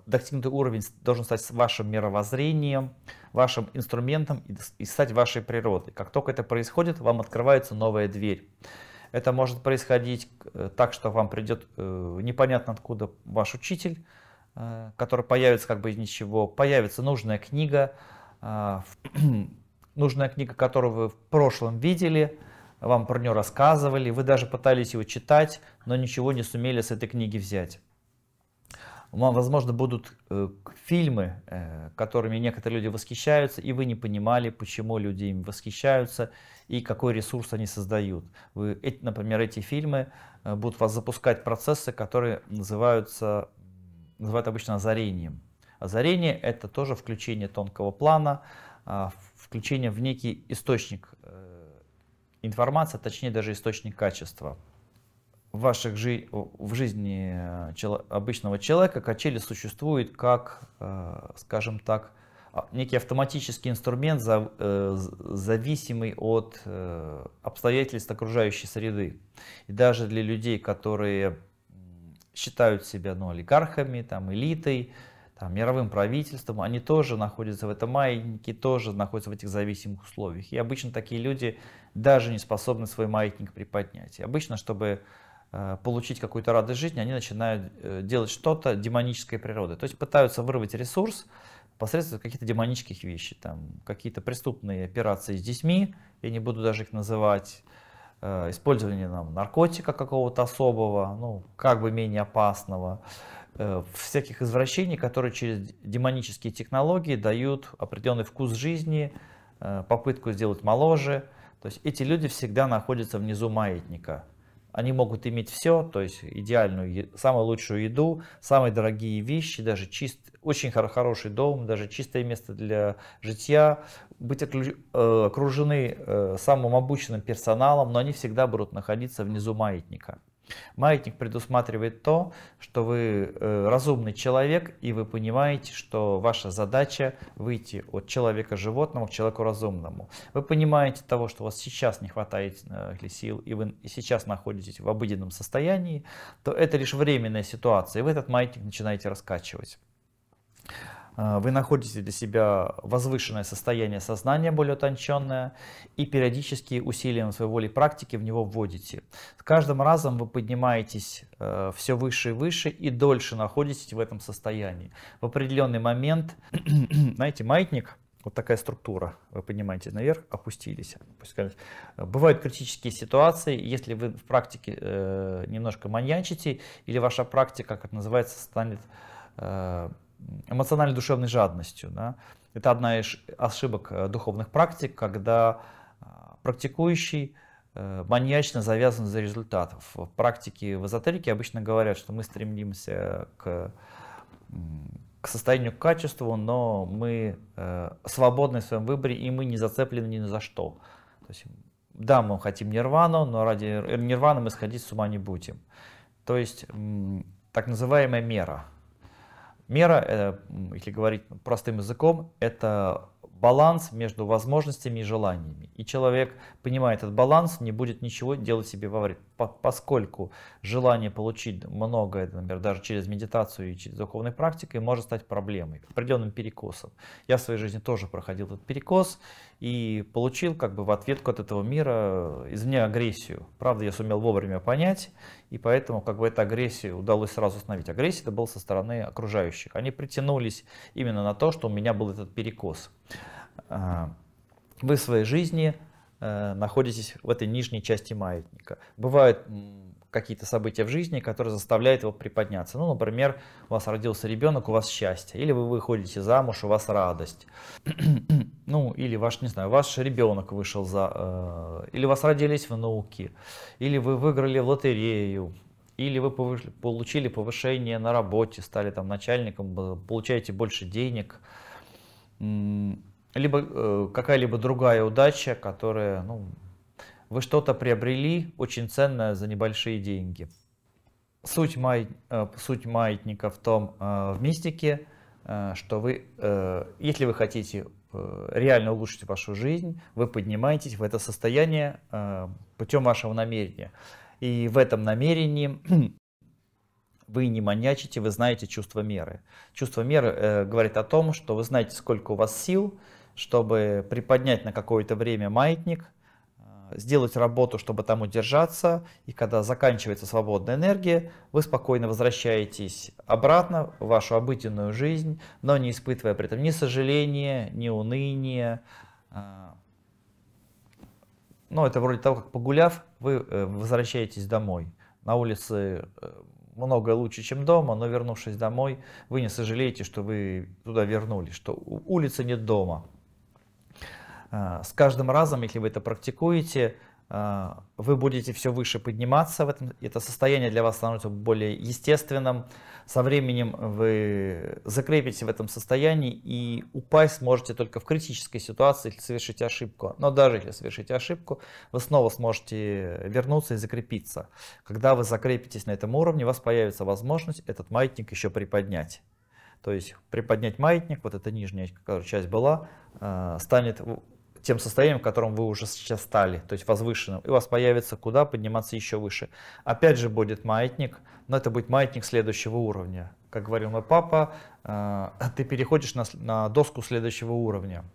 достигнутый уровень должен стать вашим мировоззрением, вашим инструментом и стать вашей природой. Как только это происходит, вам открывается новая дверь. Это может происходить так, что вам придет непонятно откуда ваш учитель, который появится как бы из ничего, появится нужная книга, которую вы в прошлом видели, вам про нее рассказывали, вы даже пытались его читать, но ничего не сумели с этой книги взять. Возможно, будут фильмы, которыми некоторые люди восхищаются, и вы не понимали, почему люди им восхищаются и какой ресурс они создают. Например, эти фильмы будут вас запускать процессы, которые называют обычно озарением. Озарение — это тоже включение тонкого плана, включение в некий источник информации, точнее даже источник качества. В жизни обычного человека качели существуют как, скажем так, некий автоматический инструмент, зависимый от обстоятельств окружающей среды. И даже для людей, которые считают себя олигархами, элитой, мировым правительством, они тоже находятся в этом маятнике, тоже находятся в этих зависимых условиях. И обычно такие люди даже не способны свой маятник приподнять. И обычно, чтобы получить какую-то радость жизни, они начинают делать что-то демонической природы. То есть пытаются вырвать ресурс посредством каких-то демонических вещей. Какие-то преступные операции с детьми, я не буду даже их называть, использование наркотика какого-то особого, как бы менее опасного, всяких извращений, которые через демонические технологии дают определенный вкус жизни, попытку сделать моложе. То есть эти люди всегда находятся внизу маятника. Они могут иметь все, то есть идеальную, самую лучшую еду, самые дорогие вещи, даже очень хороший дом, даже чистое место для житья, быть окружены самым обученным персоналом, но они всегда будут находиться внизу маятника. Маятник предусматривает то, что вы разумный человек, и вы понимаете, что ваша задача выйти от человека-животного к человеку разумному. Вы понимаете того, что у вас сейчас не хватает сил, и вы сейчас находитесь в обыденном состоянии, то это лишь временная ситуация, и вы этот маятник начинаете раскачивать. Вы находите для себя возвышенное состояние сознания, более утонченное, и периодически усилием своей воли и практики в него вводите. С каждым разом вы поднимаетесь все выше и выше и дольше находитесь в этом состоянии. В определенный момент, знаете, маятник, вот такая структура, вы поднимаете наверх, опустились. Бывают критические ситуации, если вы в практике немножко маньячите, или ваша практика, как это называется, станет эмоциональной душевной жадностью. Да? Это одна из ошибок духовных практик, когда практикующий маньячно завязан за результат. В практике в эзотерике обычно говорят, что мы стремимся к состоянию, к качеству, но мы свободны в своем выборе, и мы не зацеплены ни за что. То есть, да, мы хотим нирвану, но ради нирваны мы сходить с ума не будем. То есть так называемая мера. Мера, если говорить простым языком, это баланс между возможностями и желаниями. И человек, понимая этот баланс, не будет ничего делать себе во вред. Поскольку желание получить многое, например, даже через медитацию и через духовную практику, может стать проблемой, определенным перекосом. Я в своей жизни тоже проходил этот перекос и получил как бы в ответку от этого мира извне агрессию. Правда, я сумел вовремя понять, и поэтому как бы эту агрессию удалось сразу остановить. Агрессия это была со стороны окружающих. Они притянулись именно на то, что у меня был этот перекос. Вы в своей жизни находитесь в этой нижней части маятника. Бывают какие-то события в жизни, которые заставляют его приподняться. Ну, например, у вас родился ребенок, у вас счастье. Или вы выходите замуж, у вас радость. Ну, или ваш, не знаю, ваш ребенок вышел за... Или у вас родились внуки. Или вы выиграли в лотерею. Или вы получили повышение на работе, стали там начальником, получаете больше денег. Либо какая-либо другая удача, которая... Ну, вы что-то приобрели очень ценное за небольшие деньги. Суть маятника в том, в мистике, что вы, если вы хотите реально улучшить вашу жизнь, вы поднимаетесь в это состояние путем вашего намерения. И в этом намерении вы не маньячите, вы знаете чувство меры. Чувство меры говорит о том, что вы знаете, сколько у вас сил, чтобы приподнять на какое-то время маятник, сделать работу, чтобы там удержаться, и когда заканчивается свободная энергия, вы спокойно возвращаетесь обратно в вашу обыденную жизнь, но не испытывая при этом ни сожаления, ни уныния. Ну, это вроде того, как погуляв, вы возвращаетесь домой. На улице многое лучше, чем дома, но вернувшись домой, вы не сожалеете, что вы туда вернулись, что улицы нет дома. С каждым разом, если вы это практикуете, вы будете все выше подниматься в этом. Это состояние для вас становится более естественным. Со временем вы закрепитесь в этом состоянии и упасть можете только в критической ситуации, если совершите ошибку. Но даже если совершите ошибку, вы снова сможете вернуться и закрепиться. Когда вы закрепитесь на этом уровне, у вас появится возможность этот маятник еще приподнять. То есть приподнять маятник, вот эта нижняя часть была, станет... тем состоянием, в котором вы уже сейчас стали, то есть возвышенным, и у вас появится куда подниматься еще выше. Опять же будет маятник, но это будет маятник следующего уровня. Как говорил мой папа, ты переходишь на доску следующего уровня.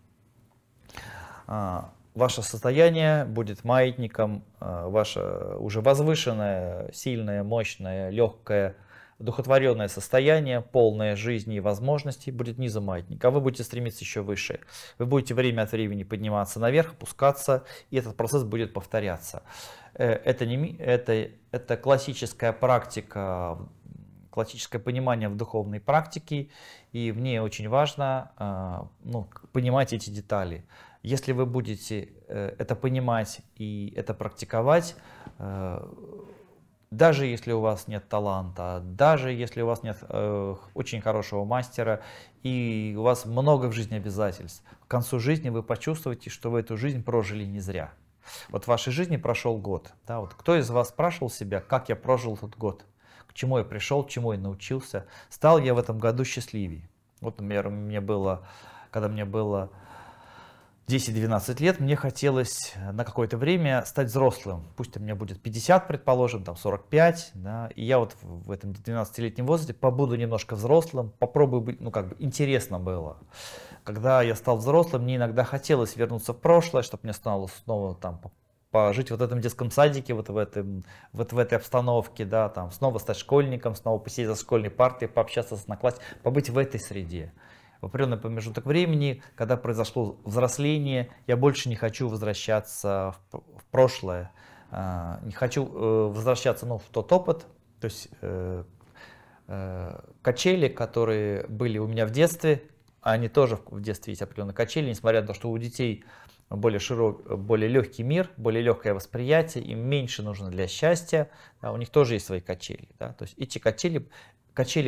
Ваше состояние будет маятником, ваше уже возвышенное, сильное, мощное, легкое, одухотворенное состояние, полное жизни и возможностей будет низом маятника, а вы будете стремиться еще выше. Вы будете время от времени подниматься наверх, опускаться, и этот процесс будет повторяться. Это классическая практика, классическое понимание в духовной практике, и в ней очень важно понимать эти детали. Если вы будете это понимать и это практиковать, даже если у вас нет таланта, даже если у вас нет очень хорошего мастера и у вас много в жизни обязательств, к концу жизни вы почувствуете, что вы эту жизнь прожили не зря. Вот в вашей жизни прошел год. Да, вот кто из вас спрашивал себя, как я прожил этот год, к чему я пришел, чему я научился, стал я в этом году счастливее? Вот, например, когда мне было 10-12 лет, мне хотелось на какое-то время стать взрослым. Пусть у меня будет 50, предположим, там 45, да, и я вот в этом 12-летнем возрасте побуду немножко взрослым, попробую быть, ну как бы интересно было. Когда я стал взрослым, мне иногда хотелось вернуться в прошлое, чтобы мне стало снова там пожить вот в этом детском садике, вот в этой обстановке, да, там снова стать школьником, снова посидеть за школьной партой, пообщаться с одноклассниками, побыть в этой среде. В определенный промежуток времени, когда произошло взросление, я больше не хочу возвращаться в прошлое, не хочу возвращаться в тот опыт, то есть качели, которые были у меня в детстве, они тоже в детстве есть определенные качели, несмотря на то, что у детей более легкий мир, более легкое восприятие, им меньше нужно для счастья, да, у них тоже есть свои качели, да, то есть эти качели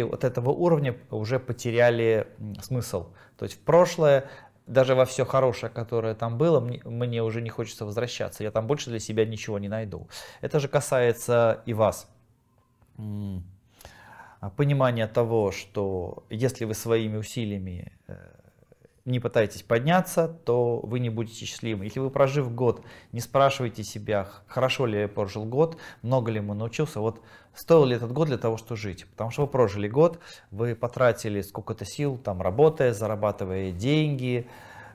вот этого уровня уже потеряли смысл. То есть в прошлое, даже во все хорошее, которое там было, мне уже не хочется возвращаться. Я там больше для себя ничего не найду. Это же касается и вас. Понимание того, что если вы своими усилиями не пытаетесь подняться, то вы не будете счастливы. Если вы, прожив год, не спрашиваете себя, хорошо ли я прожил год, много ли ему научился, вот стоил ли этот год для того, чтобы жить. Потому что вы прожили год, вы потратили сколько-то сил, там, работая, зарабатывая деньги,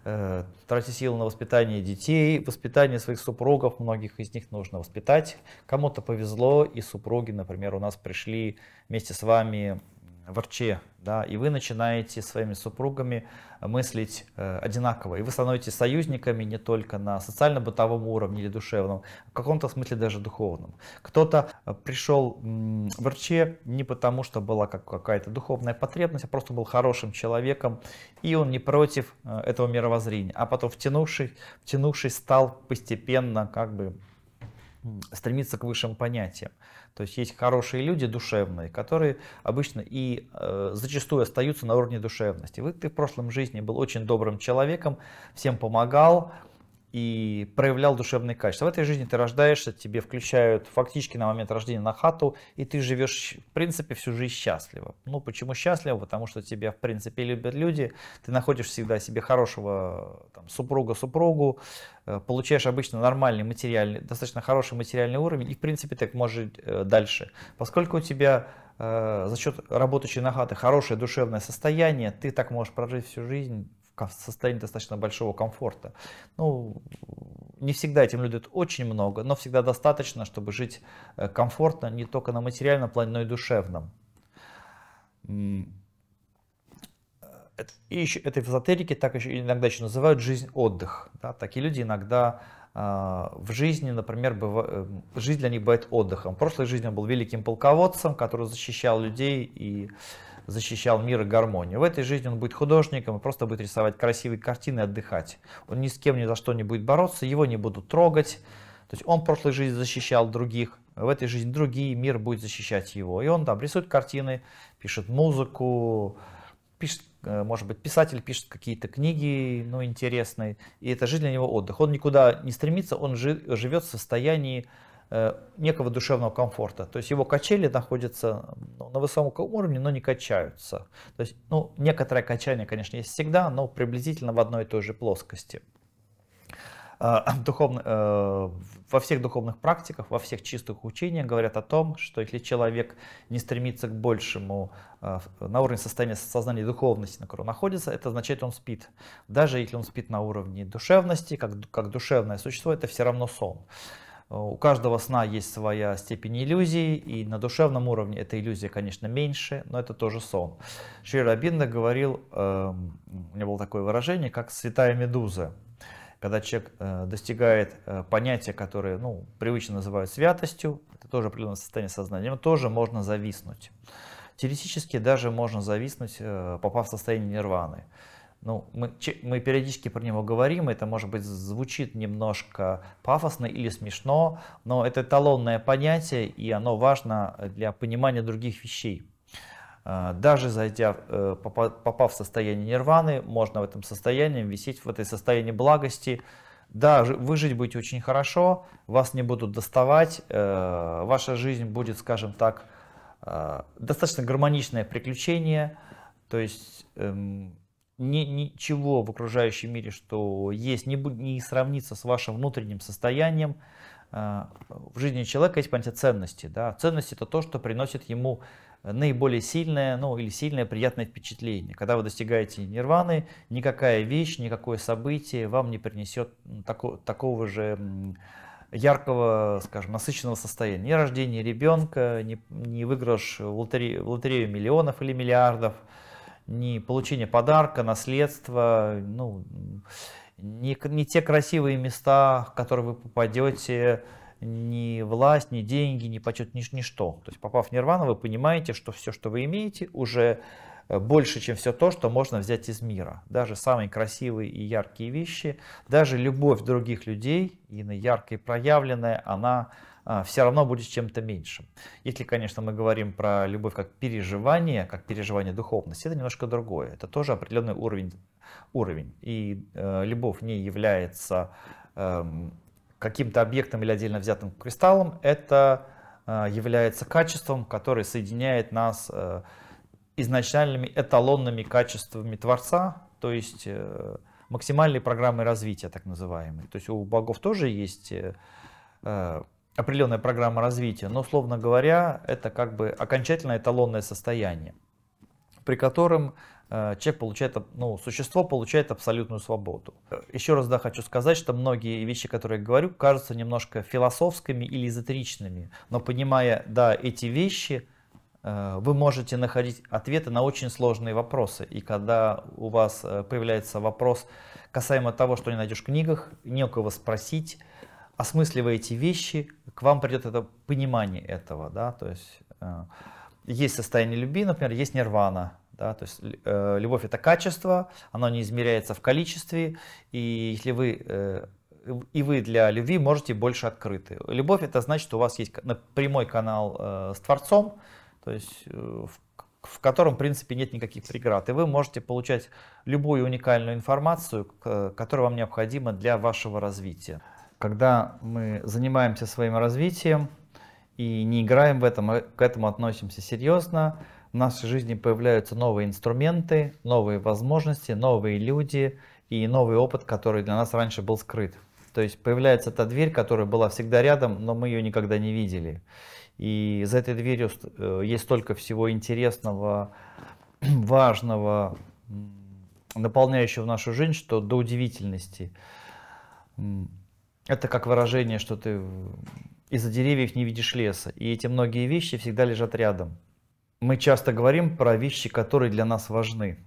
тратя силы на воспитание детей, воспитание своих супругов, многих из них нужно воспитать. Кому-то повезло, и супруги, например, у нас пришли вместе с вами в РЧ, да, и вы начинаете своими супругами мыслить одинаково, и вы становитесь союзниками не только на социально-бытовом уровне или душевном, в каком-то смысле даже духовном. Кто-то пришел в РЧ не потому, что была какая-то духовная потребность, а просто был хорошим человеком, и он не против этого мировоззрения, а потом втянувшись стал постепенно как бы стремиться к высшим понятиям. То есть есть хорошие люди душевные, которые обычно и зачастую остаются на уровне душевности. Ты в прошлом жизни был очень добрым человеком, всем помогал и проявлял душевные качества. В этой жизни ты рождаешься, тебе включают фактически на момент рождения на хату, и ты живешь в принципе всю жизнь счастливо. Ну почему счастливо? Потому что тебя в принципе любят люди, ты находишь всегда себе хорошего супругу, получаешь обычно нормальный материальный, достаточно хороший материальный уровень, и в принципе так можешь дальше. Поскольку у тебя за счет работающей на хаты хорошее душевное состояние, ты так можешь прожить всю жизнь в состоянии достаточно большого комфорта. Ну, не всегда этим любят очень много, но всегда достаточно, чтобы жить комфортно не только на материальном плане, но и душевном. И еще это в эзотерике так еще иногда еще называют жизнь-отдых. Да? Такие люди иногда в жизни, например, жизнь для них бывает отдыхом. В прошлой жизни он был великим полководцем, который защищал людей и защищал мир и гармонию. В этой жизни он будет художником и просто будет рисовать красивые картины и отдыхать. Он ни с кем ни за что не будет бороться, его не будут трогать. То есть он в прошлой жизни защищал других, в этой жизни другие, мир будет защищать его. И он там рисует картины, пишет музыку, может быть, писатель пишет какие-то книги, ну, интересные. И это жизнь для него отдых. Он никуда не стремится, он живет в состоянии некого душевного комфорта. То есть его качели находятся на высоком уровне, но не качаются. То есть, ну, некоторое качание, конечно, есть всегда, но приблизительно в одной и той же плоскости. Во всех духовных практиках, во всех чистых учениях говорят о том, что если человек не стремится к большему на уровне состояния сознания и духовности, на котором находится, это означает, он спит. Даже если он спит на уровне душевности, как душевное существо, это все равно сон. У каждого сна есть своя степень иллюзии, и на душевном уровне эта иллюзия, конечно, меньше, но это тоже сон. Шри Рабиндра говорил, у него было такое выражение, как «святая медуза». Когда человек достигает понятия, которое привычно называют святостью, это тоже определенное состояние сознания, ему тоже можно зависнуть. Теоретически даже можно зависнуть, попав в состояние нирваны. Ну, мы периодически про него говорим, это, может быть, звучит немножко пафосно или смешно, но это эталонное понятие, и оно важно для понимания других вещей. Даже попав в состояние нирваны, можно в этом состоянии висеть, в этой состоянии благости. Да, вы жить будете очень хорошо, вас не будут доставать, ваша жизнь будет, скажем так, достаточно гармоничное приключение, то есть ничего в окружающем мире, что есть, не сравнится с вашим внутренним состоянием. В жизни человека есть понятие ценности. Да? Ценность — это то, что приносит ему наиболее сильное, ну, или сильное приятное впечатление. Когда вы достигаете нирваны, никакая вещь, никакое событие вам не принесет такого же яркого, скажем, насыщенного состояния. Ни рождение ребенка, ни выигрыш в лотерею миллионов или миллиардов, ни получение подарка, наследства, не те красивые места, в которые вы попадете, ни власть, ни деньги, ни почет, ничто. То есть, попав в нирвану, вы понимаете, что все, что вы имеете, уже больше, чем все то, что можно взять из мира. Даже самые красивые и яркие вещи, даже любовь других людей, яркая и проявленная, она все равно будет чем-то меньшим. Если, конечно, мы говорим про любовь как переживание духовности, это немножко другое. Это тоже определенный уровень. И любовь не является каким-то объектом или отдельно взятым кристаллом. Это является качеством, которое соединяет нас изначальными эталонными качествами Творца. то есть максимальной программой развития, так называемой. То есть у богов тоже есть определенная программа развития, но, условно говоря, это как бы окончательное эталонное состояние, при котором человек получает, существо получает абсолютную свободу. Еще раз, да, хочу сказать, что многие вещи, которые я говорю, кажутся немножко философскими или эзотеричными, но понимая, да, эти вещи, вы можете находить ответы на очень сложные вопросы. И когда у вас появляется вопрос касаемо того, что не найдешь в книгах, некого спросить, осмысливая эти вещи, к вам придет это понимание этого, да, то есть есть состояние любви, например, есть нирвана. Да, то есть любовь — это качество, оно не измеряется в количестве, и если вы, вы для любви можете больше открыты. Любовь — это значит, что у вас есть прямой канал с Творцом, то есть в котором, в принципе, нет никаких преград, и вы можете получать любую уникальную информацию, которая вам необходима для вашего развития. Когда мы занимаемся своим развитием и не играем в этом, а к этому относимся серьезно, в нашей жизни появляются новые инструменты, новые возможности, новые люди и новый опыт, который для нас раньше был скрыт. То есть появляется та дверь, которая была всегда рядом, но мы ее никогда не видели. И за этой дверью есть столько всего интересного, важного, наполняющего нашу жизнь, что до удивительности. Это как выражение, что ты из-за деревьев не видишь леса. И эти многие вещи всегда лежат рядом. Мы часто говорим про вещи, которые для нас важны,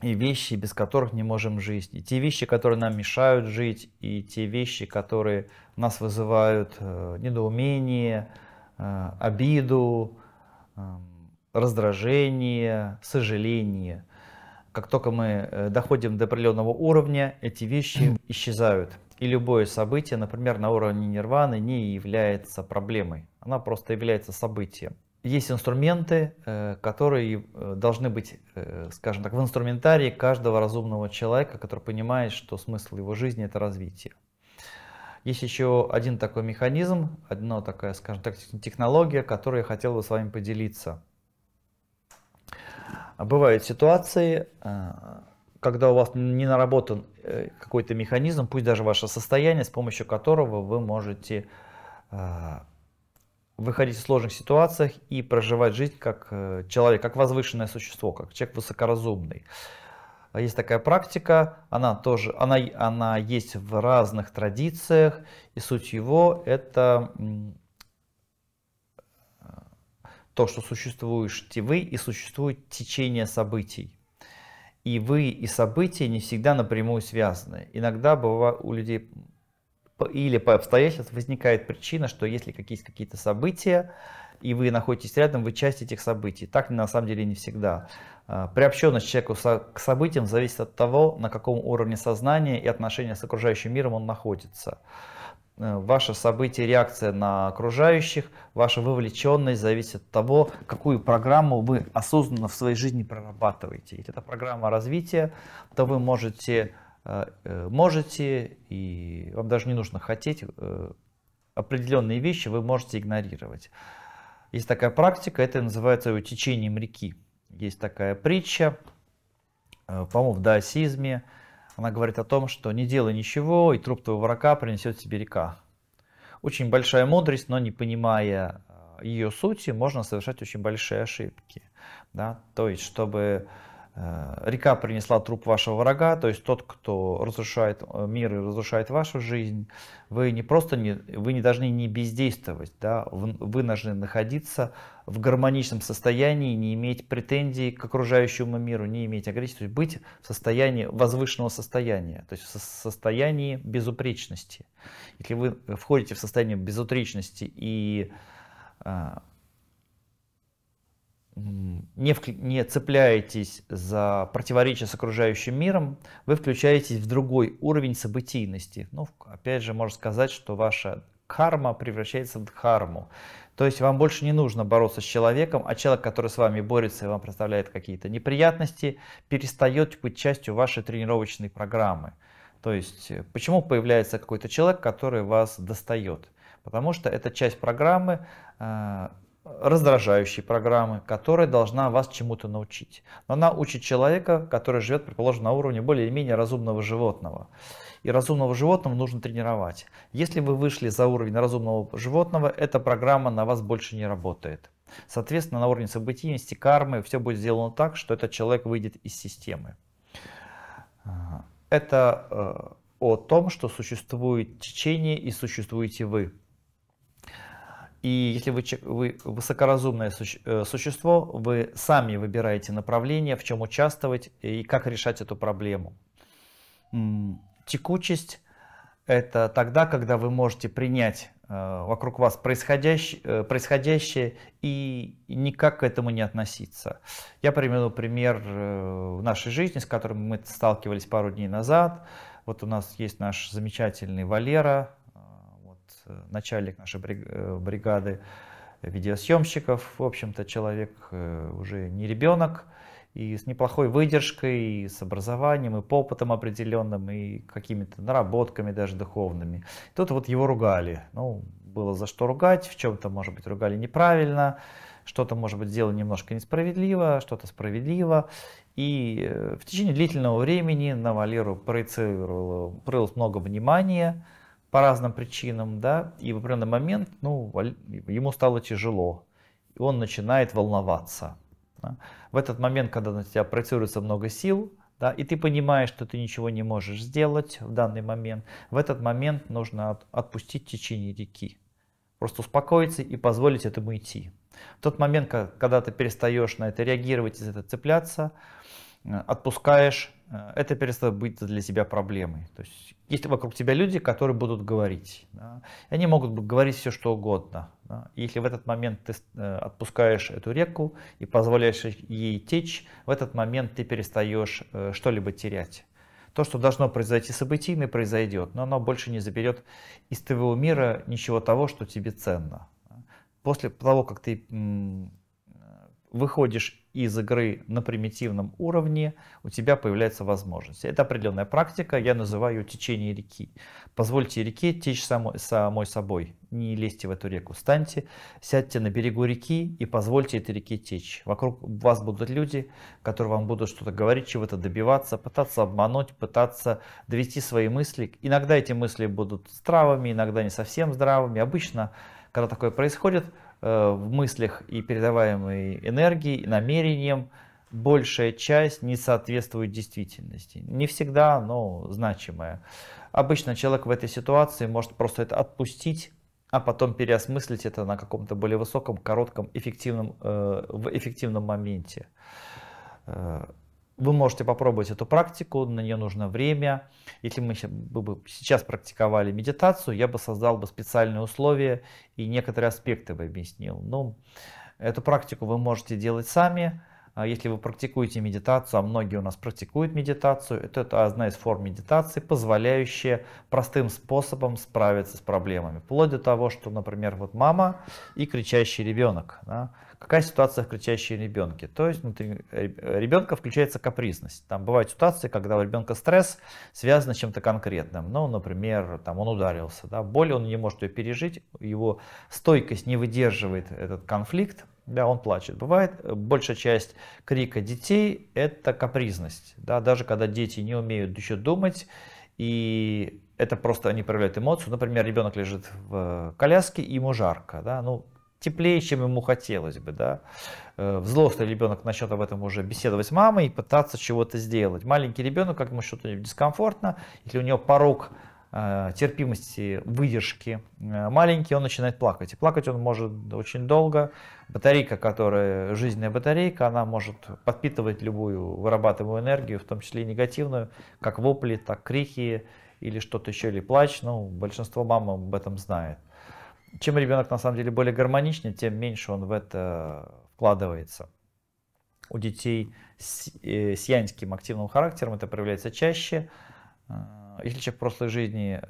и вещи, без которых не можем жить, и те вещи, которые нам мешают жить, и те вещи, которые нас вызывают недоумение, обиду, раздражение, сожаление. Как только мы доходим до определенного уровня, эти вещи исчезают. И любое событие, например, на уровне нирваны, не является проблемой, она просто является событием. Есть инструменты, которые должны быть, скажем так, в инструментарии каждого разумного человека, который понимает, что смысл его жизни — это развитие. Есть еще один такой механизм, одна такая, скажем так, технология, которую я хотел бы с вами поделиться. Бывают ситуации, когда у вас не наработан какой-то механизм, пусть даже ваше состояние, с помощью которого вы можете выходить в сложных ситуациях и проживать жизнь как человек, как возвышенное существо, как человек высокоразумный. Есть такая практика, она есть в разных традициях, и суть его — это то, что существуете вы и существует течение событий. И вы, и события не всегда напрямую связаны. Иногда бывает у людей или по обстоятельствам возникает причина, что если какие-то события, и вы находитесь рядом, вы часть этих событий. Так на самом деле не всегда. Приобщенность человека к событиям зависит от того, на каком уровне сознания и отношения с окружающим миром он находится. Ваше событие, реакция на окружающих, ваша вовлеченность зависит от того, какую программу вы осознанно в своей жизни прорабатываете. Если это программа развития, то вы можете, и вам даже не нужно хотеть, определенные вещи вы можете игнорировать. Есть такая практика, это называется течением реки. Есть такая притча, по-моему, в даосизме, она говорит о том, что не делай ничего, и труп твоего врага принесет тебе река. Очень большая мудрость, но не понимая ее сути, можно совершать очень большие ошибки. Да? То есть, чтобы река принесла труп вашего врага, то есть тот, кто разрушает мир и разрушает вашу жизнь, вы не должны не бездействовать, да? Вы должны находиться в гармоничном состоянии, не иметь претензий к окружающему миру, не иметь агрессии, то есть быть в состоянии возвышенного состояния, то есть в состоянии безупречности. Если вы входите в состояние безупречности и не цепляетесь за противоречия с окружающим миром, вы включаетесь в другой уровень событийности. Ну, опять же, можно сказать, что ваша карма превращается в дхарму. То есть вам больше не нужно бороться с человеком, а человек, который с вами борется и вам представляет какие-то неприятности, перестает быть частью вашей тренировочной программы. То есть почему появляется какой-то человек, который вас достает? Потому что это часть программы, раздражающей программы, которая должна вас чему-то научить. Но она учит человека, который живет, предположим, на уровне более-менее разумного животного. И разумного животного нужно тренировать. Если вы вышли за уровень разумного животного, эта программа на вас больше не работает. Соответственно, на уровне событийности, кармы, все будет сделано так, что этот человек выйдет из системы. Это о том, что существует течение и существуете вы. И если вы высокоразумное существо, вы сами выбираете направление, в чем участвовать и как решать эту проблему. Текучесть – это тогда, когда вы можете принять вокруг вас происходящее и никак к этому не относиться. Я приведу пример в нашей жизни, с которым мы сталкивались пару дней назад. Вот у нас есть наш замечательный Валера, начальник нашей бригады видеосъемщиков, в общем-то, человек уже не ребенок, и с неплохой выдержкой, и с образованием, и опытом определенным, и какими-то наработками даже духовными. Тут вот его ругали. Ну, было за что ругать, в чем-то, может быть, ругали неправильно, что-то, может быть, сделали немножко несправедливо, что-то справедливо. И в течение длительного времени на Валеру проявилось много внимания, по разным причинам, да, и в определенный момент, ну, ему стало тяжело, и он начинает волноваться. Да. В этот момент, когда на тебя проецируется много сил, да, и ты понимаешь, что ты ничего не можешь сделать в данный момент, в этот момент нужно отпустить течение реки, просто успокоиться и позволить этому идти. В тот момент, когда ты перестаешь на это реагировать и за это цепляться, отпускаешь, это перестает быть для тебя проблемой. То есть есть вокруг тебя люди, которые будут говорить. Да, и они могут говорить все, что угодно. Да. Если в этот момент ты отпускаешь эту реку и позволяешь ей течь, в этот момент ты перестаешь что-либо терять. То, что должно произойти событийно, произойдет, но оно больше не заберет из твоего мира ничего того, что тебе ценно. После того, как ты выходишь из игры на примитивном уровне, у тебя появляется возможность. Это определенная практика, я называю ее течение реки. Позвольте реке течь самой собой, не лезьте в эту реку. Встаньте, сядьте на берегу реки и позвольте этой реке течь. Вокруг вас будут люди, которые вам будут что-то говорить, чего-то добиваться, пытаться обмануть, пытаться довести свои мысли. Иногда эти мысли будут здравыми, иногда не совсем здравыми. Обычно, когда такое происходит, в мыслях и передаваемой энергии, и намерением большая часть не соответствует действительности. Не всегда, но значимая. Обычно человек в этой ситуации может просто это отпустить, а потом переосмыслить это на каком-то более высоком, коротком, эффективном моменте. Вы можете попробовать эту практику, на нее нужно время. Если мы бы сейчас практиковали медитацию, я бы создал бы специальные условия и некоторые аспекты бы объяснил. Но эту практику вы можете делать сами. Если вы практикуете медитацию, а многие у нас практикуют медитацию, это одна из форм медитации, позволяющая простым способом справиться с проблемами. Вплоть до того, что, например, вот мама и кричащий ребенок. Да? Какая ситуация в кричащем ребенке? То есть внутри ребенка включается капризность. Там бывают ситуации, когда у ребенка стресс связан с чем-то конкретным. Ну, например, там он ударился, да? Боль, он не может ее пережить, его стойкость не выдерживает этот конфликт. Да, он плачет. Бывает, большая часть крика детей – это капризность. Да, даже когда дети не умеют еще думать, и это просто они проявляют эмоцию. Например, ребенок лежит в коляске, и ему жарко. Да, ну, теплее, чем ему хотелось бы. Да. Взрослый ребенок начнет об этом уже беседовать с мамой и пытаться чего-то сделать. Маленький ребенок, как ему что-то дискомфортно, если у него порог терпимости, выдержки маленький, он начинает плакать. И плакать он может очень долго. Батарейка, которая жизненная батарейка, она может подпитывать любую вырабатываемую энергию, в том числе и негативную, как вопли, так крики или что-то еще, или плач. Ну, большинство мам об этом знает. Чем ребенок на самом деле более гармоничный, тем меньше он в это вкладывается. У детей с янским активным характером это проявляется чаще. Если человек в прошлой жизни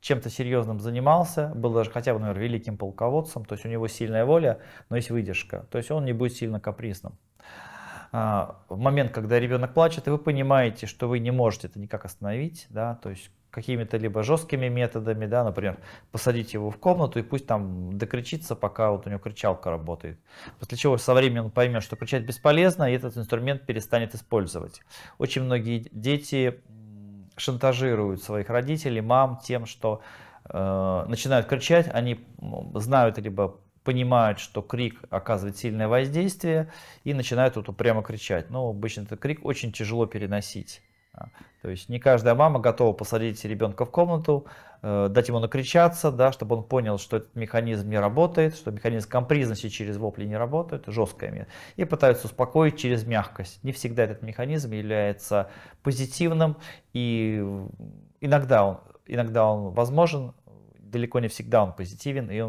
чем-то серьезным занимался, был даже хотя бы, наверное, великим полководцем, то есть у него сильная воля, но есть выдержка, то есть он не будет сильно капризным. В момент, когда ребенок плачет, и вы понимаете, что вы не можете это никак остановить, да, то есть какими-то либо жесткими методами, да, например, посадить его в комнату и пусть там докричится, пока вот у него кричалка работает. После чего со временем он поймет, что кричать бесполезно, и этот инструмент перестанет использовать. Очень многие дети шантажируют своих родителей, мам, тем, что начинают кричать, они знают либо понимают, что крик оказывает сильное воздействие, и начинают вот упрямо кричать. Но обычно этот крик очень тяжело переносить. То есть не каждая мама готова посадить ребенка в комнату, дать ему накричаться, да, чтобы он понял, что этот механизм не работает, что механизм компризности через вопли не работает, жесткая мера, и пытаются успокоить через мягкость. Не всегда этот механизм является позитивным, и иногда он возможен, далеко не всегда он позитивен, и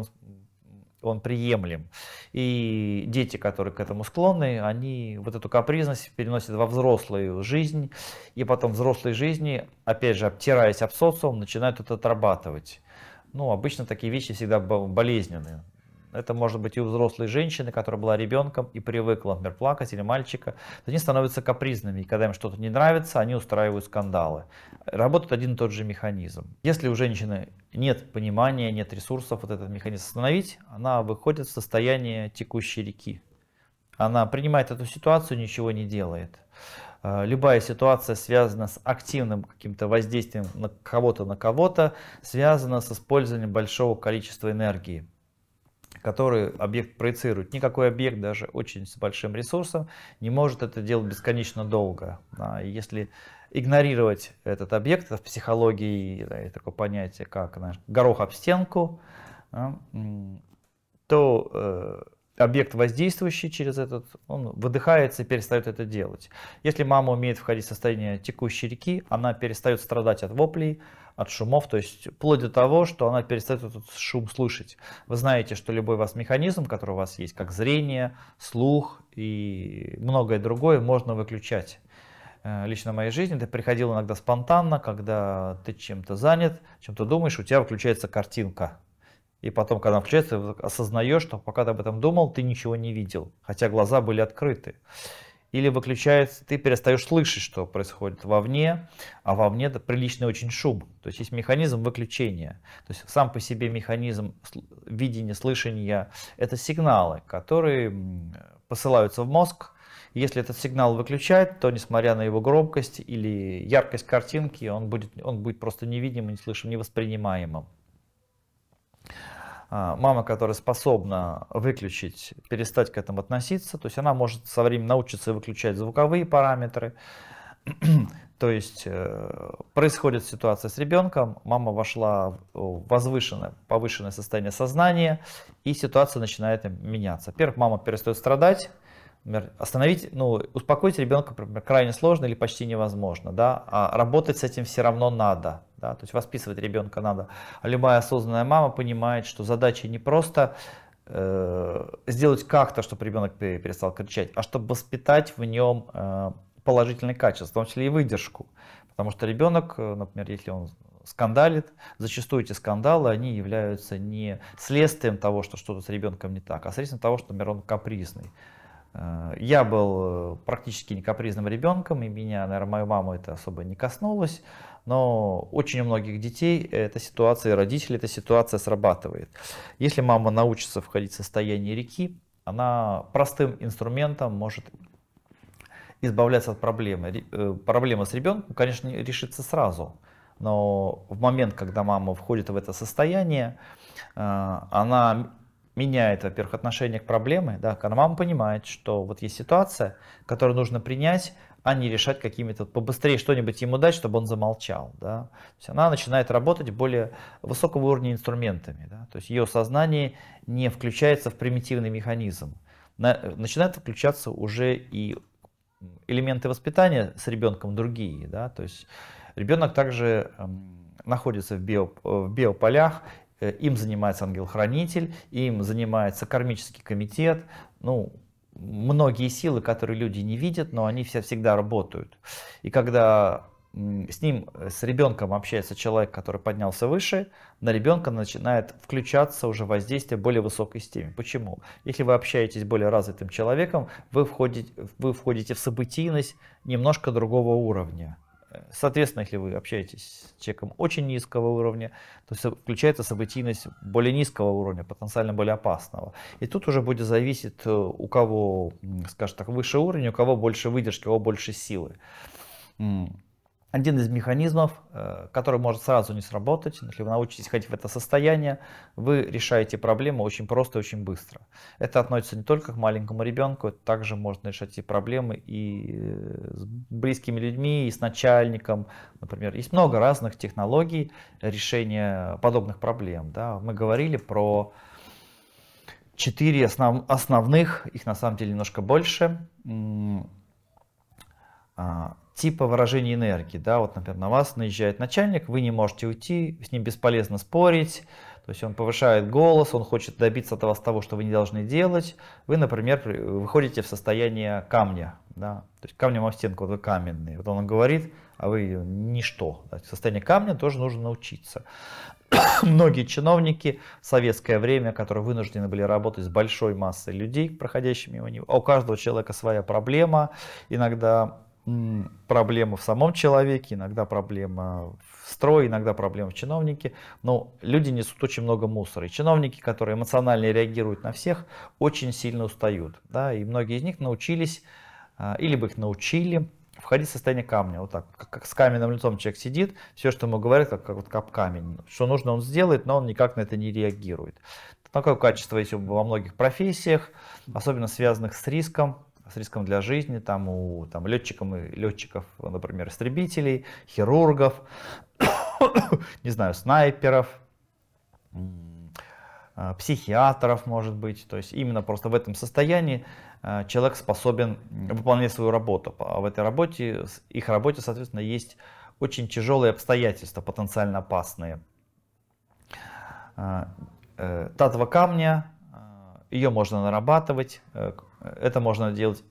он приемлем. И дети, которые к этому склонны, они вот эту капризность переносят во взрослую жизнь, и потом в взрослой жизни, опять же, обтираясь об социум, начинают это отрабатывать. Ну, обычно такие вещи всегда болезненные. Это может быть и у взрослой женщины, которая была ребенком и привыкла, например, плакать, или мальчика. Они становятся капризными, и когда им что-то не нравится, они устраивают скандалы. Работает один и тот же механизм. Если у женщины нет понимания, нет ресурсов вот этот механизм остановить, она выходит в состояние текущей реки. Она принимает эту ситуацию, ничего не делает. Любая ситуация связана с активным каким-то воздействием на кого-то, связана с использованием большого количества энергии, который объект проецирует. Никакой объект, даже очень с большим ресурсом, не может это делать бесконечно долго. Если игнорировать этот объект, в психологии есть такое понятие, как горох об стенку, то объект, воздействующий через этот, он выдыхается и перестает это делать. Если мама умеет входить в состояние текущей реки, она перестает страдать от воплей, от шумов, то есть вплоть до того, что она перестает этот шум слышать. Вы знаете, что любой у вас механизм, который у вас есть, как зрение, слух и многое другое, можно выключать. Лично в моей жизни это приходило иногда спонтанно, когда ты чем-то занят, чем-то думаешь, у тебя выключается картинка. И потом, когда он включается, осознаешь, что пока ты об этом думал, ты ничего не видел, хотя глаза были открыты. Или выключается, ты перестаешь слышать, что происходит вовне, а вовне это приличный очень шум. То есть есть механизм выключения. То есть сам по себе механизм видения, слышания – это сигналы, которые посылаются в мозг. Если этот сигнал выключать, то несмотря на его громкость или яркость картинки, он будет просто невидимым, неслышимым, невоспринимаемым. Мама, которая способна выключить, перестать к этому относиться, то есть она может со временем научиться выключать звуковые параметры. То есть происходит ситуация с ребенком, мама вошла в повышенное состояние сознания, и ситуация начинает меняться. Во-первых, мама перестает страдать. Успокоить ребенка, например, крайне сложно или почти невозможно, да? А работать с этим все равно надо, да? То есть воспитывать ребенка надо. А любая осознанная мама понимает, что задача не просто сделать как-то, чтобы ребенок перестал кричать, а чтобы воспитать в нем положительные качества, в том числе и выдержку. Потому что ребенок, например, если он скандалит, зачастую эти скандалы, они являются не следствием того, что что-то с ребенком не так, а следствием того, что, например, он капризный. Я был практически не капризным ребенком, и меня, наверное, мою маму это особо не коснулось, но очень у многих детей эта ситуация, и родителей эта ситуация срабатывает. Если мама научится входить в состояние реки, она простым инструментом может избавляться от проблемы. Проблема с ребенком, конечно, не решится сразу, но в момент, когда мама входит в это состояние, она меняет, во-первых, отношение к проблеме, да, когда мама понимает, что вот есть ситуация, которую нужно принять, а не решать какими-то, побыстрее что-нибудь ему дать, чтобы он замолчал, да. То есть она начинает работать более высокого уровня инструментами, да. То есть ее сознание не включается в примитивный механизм, начинает включаться уже и элементы воспитания с ребенком другие, да. То есть ребенок также находится в биополях, им занимается ангел-хранитель, им занимается кармический комитет. Ну, многие силы, которые люди не видят, но они всегда работают. И когда с ребенком общается человек, который поднялся выше, на ребенка начинает включаться уже воздействие более высокой степени. Почему? Если вы общаетесь с более развитым человеком, вы входите в событийность немножко другого уровня. соответственно, если вы общаетесь с человеком очень низкого уровня, то включается событийность более низкого уровня, потенциально более опасного. И тут уже будет зависеть, у кого, скажем так, выше уровень, у кого больше выдержки, у кого больше силы. Один из механизмов, который может сразу не сработать, если вы научитесь ходить в это состояние, вы решаете проблему очень просто и очень быстро. Это относится не только к маленькому ребенку, это также можно решать эти проблемы и с близкими людьми, и с начальником. Например, есть много разных технологий решения подобных проблем. Да? Мы говорили про 4 основных, их на самом деле немножко больше, типа выражения энергии, да, вот, например, на вас наезжает начальник, вы не можете уйти, с ним бесполезно спорить, то есть он повышает голос, он хочет добиться от вас того, что вы не должны делать, вы, например, выходите в состояние камня, да, то есть камнем об стенку, вот вы каменный, вот он говорит, а вы ничто, да, в состоянии камня тоже нужно научиться. Многие чиновники в советское время, которые вынуждены были работать с большой массой людей, проходящими мимо него, а у каждого человека своя проблема, иногда проблема в самом человеке, иногда проблема в строе, иногда проблема в чиновнике, но люди несут очень много мусора. И чиновники, которые эмоционально реагируют на всех, очень сильно устают. Да? И многие из них научились, или бы их научили, входить в состояние камня. Вот так, как с каменным лицом человек сидит, все, что ему говорят, как камень. Что нужно, он сделает, но он никак на это не реагирует. Такое качество есть во многих профессиях, особенно связанных с риском для жизни, там у летчиков, например, истребителей, хирургов, не знаю, снайперов, психиатров, может быть. То есть именно просто в этом состоянии человек способен выполнять свою работу. А в этой работе, их работе, соответственно, есть очень тяжелые обстоятельства, потенциально опасные. Татва камня, ее можно нарабатывать, это можно делать,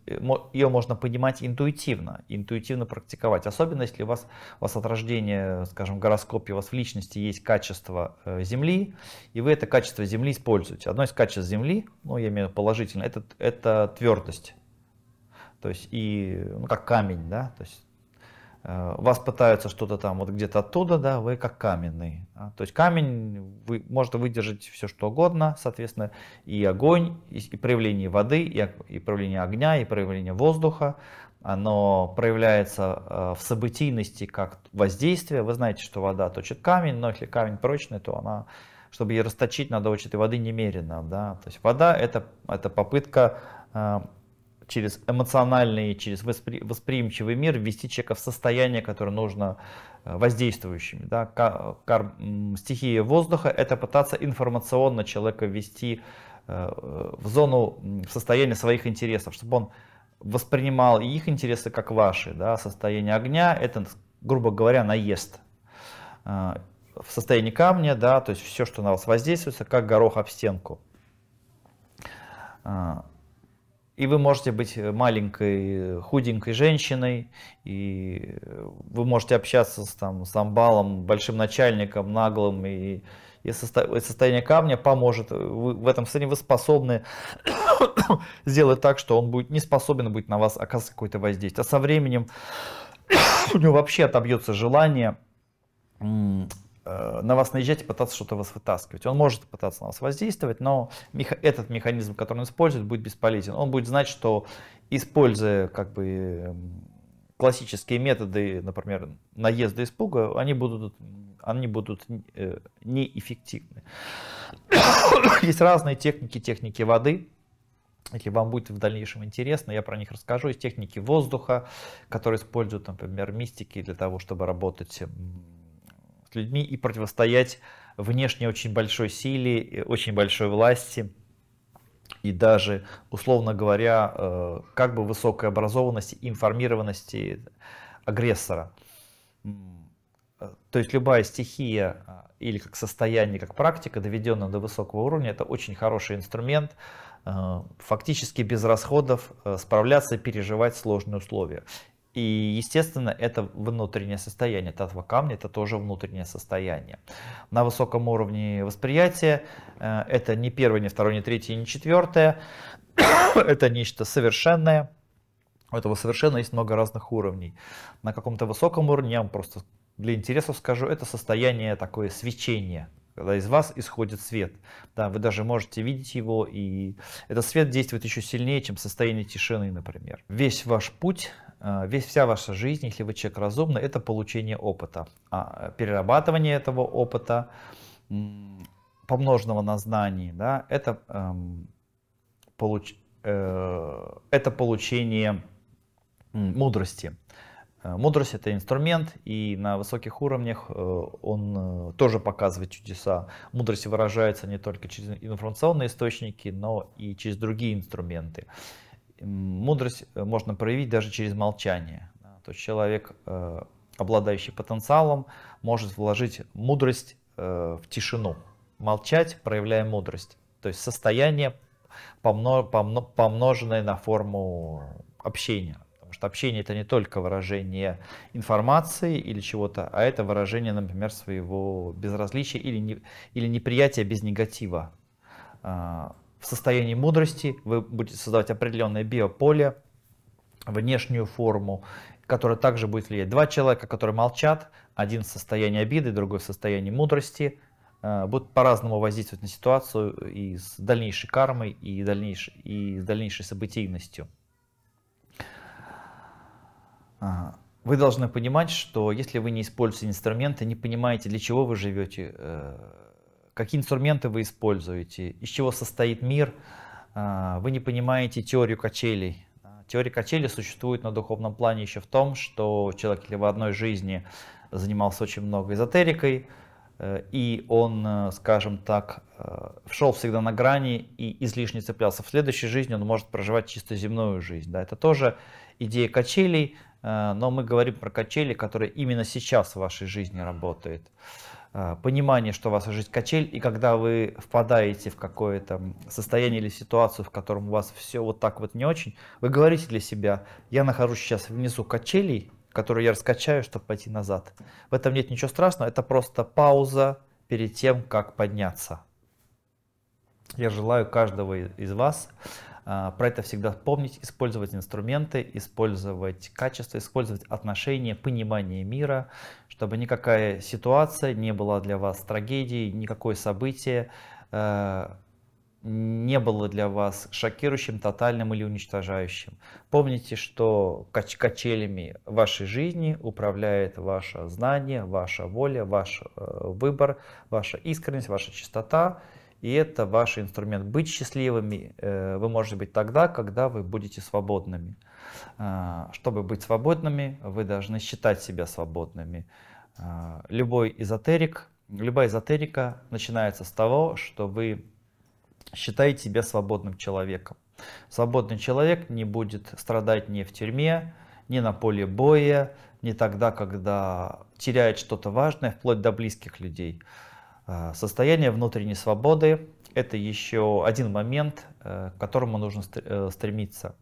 ее можно понимать интуитивно практиковать. Особенно, если у вас от рождения, скажем, в гороскопе, у вас в личности есть качество Земли, и вы это качество Земли используете. Одно из качеств Земли, ну, я имею в виду положительно, это твердость. То есть, ну, как камень, да, то есть, вас пытаются что-то там вот где-то оттуда, да, вы как каменный. Да? То есть камень может выдержать все что угодно, соответственно, и огонь, и проявление воды, и проявление огня, и проявление воздуха. Оно проявляется в событийности как воздействие. Вы знаете, что вода точит камень, но если камень прочный, то она, чтобы ее расточить, надо очень этой воды немерено. Да? То есть вода — это попытка через эмоциональный, через восприимчивый мир ввести человека в состояние, которое нужно воздействующими. Да? Стихия воздуха — это пытаться информационно человека ввести в зону, в состояние своих интересов, чтобы он воспринимал и их интересы как ваши. Да? Состояние огня — это, грубо говоря, наезд. В состоянии камня, да, то есть все, что на вас воздействуется, как горох об стенку. И вы можете быть маленькой, худенькой женщиной, и вы можете общаться с амбалом, большим начальником, наглым, и состояние камня поможет. В этом состоянии вы способны сделать так, что он будет не способен быть на вас оказывать какое-то воздействие. А со временем у него вообще отобьется желание на вас наезжать и пытаться что-то вас вытаскивать. Он может пытаться на вас воздействовать, но этот механизм, который он использует, будет бесполезен. Он будет знать, что, используя как бы классические методы, например, наезда, испуга, они будут неэффективны. Есть разные техники воды. Если вам будет в дальнейшем интересно, я про них расскажу. Есть техники воздуха, которые используют, например, мистики для того, чтобы работать людьми и противостоять внешне очень большой силе, очень большой власти и даже, условно говоря, как бы высокой образованности, информированности агрессора. То есть любая стихия или как состояние, как практика, доведенная до высокого уровня, это очень хороший инструмент, фактически без расходов справляться и переживать сложные условия. И, естественно, это внутреннее состояние. Татва камня — это тоже внутреннее состояние. На высоком уровне восприятия это не первое, не второе, не третье, не четвертое. Это нечто совершенное. У этого совершенно есть много разных уровней. На каком-то высоком уровне, я вам просто для интереса скажу, это состояние такое свечения, когда из вас исходит свет. Да, вы даже можете видеть его, и этот свет действует еще сильнее, чем состояние тишины, например. Весь ваш путь, вся ваша жизнь, если вы человек разумный, это получение опыта. А перерабатывание этого опыта, помноженного на знания, да, это получение мудрости. Мудрость — это инструмент, и на высоких уровнях он тоже показывает чудеса. Мудрость выражается не только через информационные источники, но и через другие инструменты. Мудрость можно проявить даже через молчание. То есть человек, обладающий потенциалом, может вложить мудрость в тишину. Молчать, проявляя мудрость. То есть состояние, помноженное на форму общения. Что общение — это не только выражение информации или чего-то, а это выражение, например, своего безразличия или неприятия без негатива. В состоянии мудрости вы будете создавать определенное биополе, внешнюю форму, которая также будет влиять. Два человека, которые молчат, один в состоянии обиды, другой в состоянии мудрости, будут по-разному воздействовать на ситуацию и с дальнейшей кармой, и с дальнейшей событийностью. Вы должны понимать, что если вы не используете инструменты, не понимаете, для чего вы живете, какие инструменты вы используете, из чего состоит мир, вы не понимаете теорию качелей. Теория качелей существует на духовном плане еще в том, что человек в одной жизни занимался очень много эзотерикой, и он, скажем так, шел всегда на грани и излишне цеплялся. В следующей жизни он может проживать чисто земную жизнь. Да, это тоже идея качелей, но мы говорим про качели, которые именно сейчас в вашей жизни работают. Понимание, что у вас жизнь качель, и когда вы впадаете в какое-то состояние или ситуацию, в котором у вас все вот так вот не очень, вы говорите для себя: я нахожусь сейчас внизу качелей, которые я раскачаю, чтобы пойти назад. В этом нет ничего страшного, это просто пауза перед тем, как подняться. Я желаю каждого из вас про это всегда помнить, использовать инструменты, использовать качество, использовать отношения, понимание мира, чтобы никакая ситуация не была для вас трагедией, никакое событие не было для вас шокирующим, тотальным или уничтожающим. Помните, что качелями вашей жизни управляет ваше знание, ваша воля, ваш выбор, ваша искренность, ваша чистота. И это ваш инструмент. Быть счастливыми вы можете быть тогда, когда вы будете свободными. Чтобы быть свободными, вы должны считать себя свободными. Любая эзотерика начинается с того, что вы считаете себя свободным человеком. Свободный человек не будет страдать ни в тюрьме, ни на поле боя, ни тогда, когда теряет что-то важное, вплоть до близких людей. Состояние внутренней свободы – это еще один момент, к которому нужно стремиться.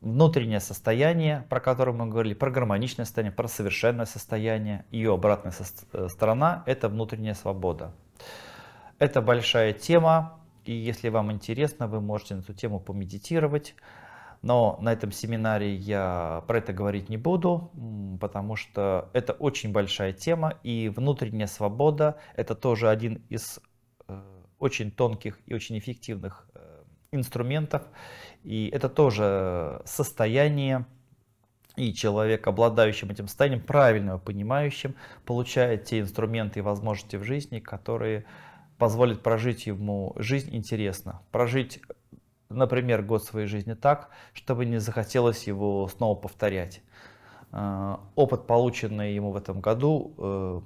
Внутреннее состояние, про которое мы говорили, про гармоничное состояние, про совершенное состояние, ее обратная сторона – это внутренняя свобода. Это большая тема, и если вам интересно, вы можете на эту тему помедитировать. Но на этом семинаре я про это говорить не буду, потому что это очень большая тема, и внутренняя свобода – это тоже один из очень тонких и очень эффективных инструментов, и это тоже состояние, и человек, обладающим этим состоянием, правильно понимающим, получает те инструменты и возможности в жизни, которые позволят прожить ему жизнь интересно, прожить, например, год своей жизни так, чтобы не захотелось его снова повторять. Опыт, полученный ему в этом году,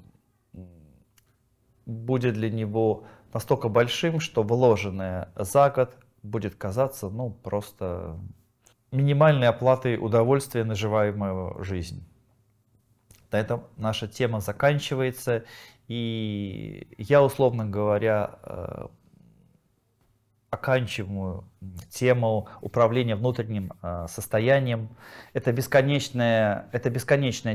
будет для него настолько большим, что вложенное за год будет казаться, ну, просто минимальной оплатой удовольствия, наживаемого жизнью. На этом наша тема заканчивается, и я, условно говоря, оканчиваемую тему управления внутренним состоянием. Это бесконечная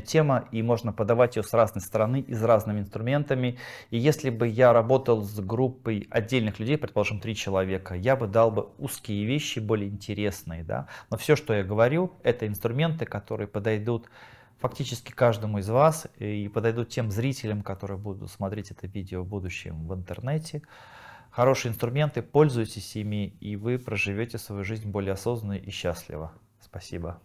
тема, и можно подавать ее с разной стороны и с разными инструментами. И если бы я работал с группой отдельных людей, предположим, 3 человека, я бы дал бы узкие вещи, более интересные. Да? Но все, что я говорю, это инструменты, которые подойдут фактически каждому из вас и подойдут тем зрителям, которые будут смотреть это видео в будущем в интернете. Хорошие инструменты, пользуйтесь ими, и вы проживете свою жизнь более осознанно и счастливо. Спасибо.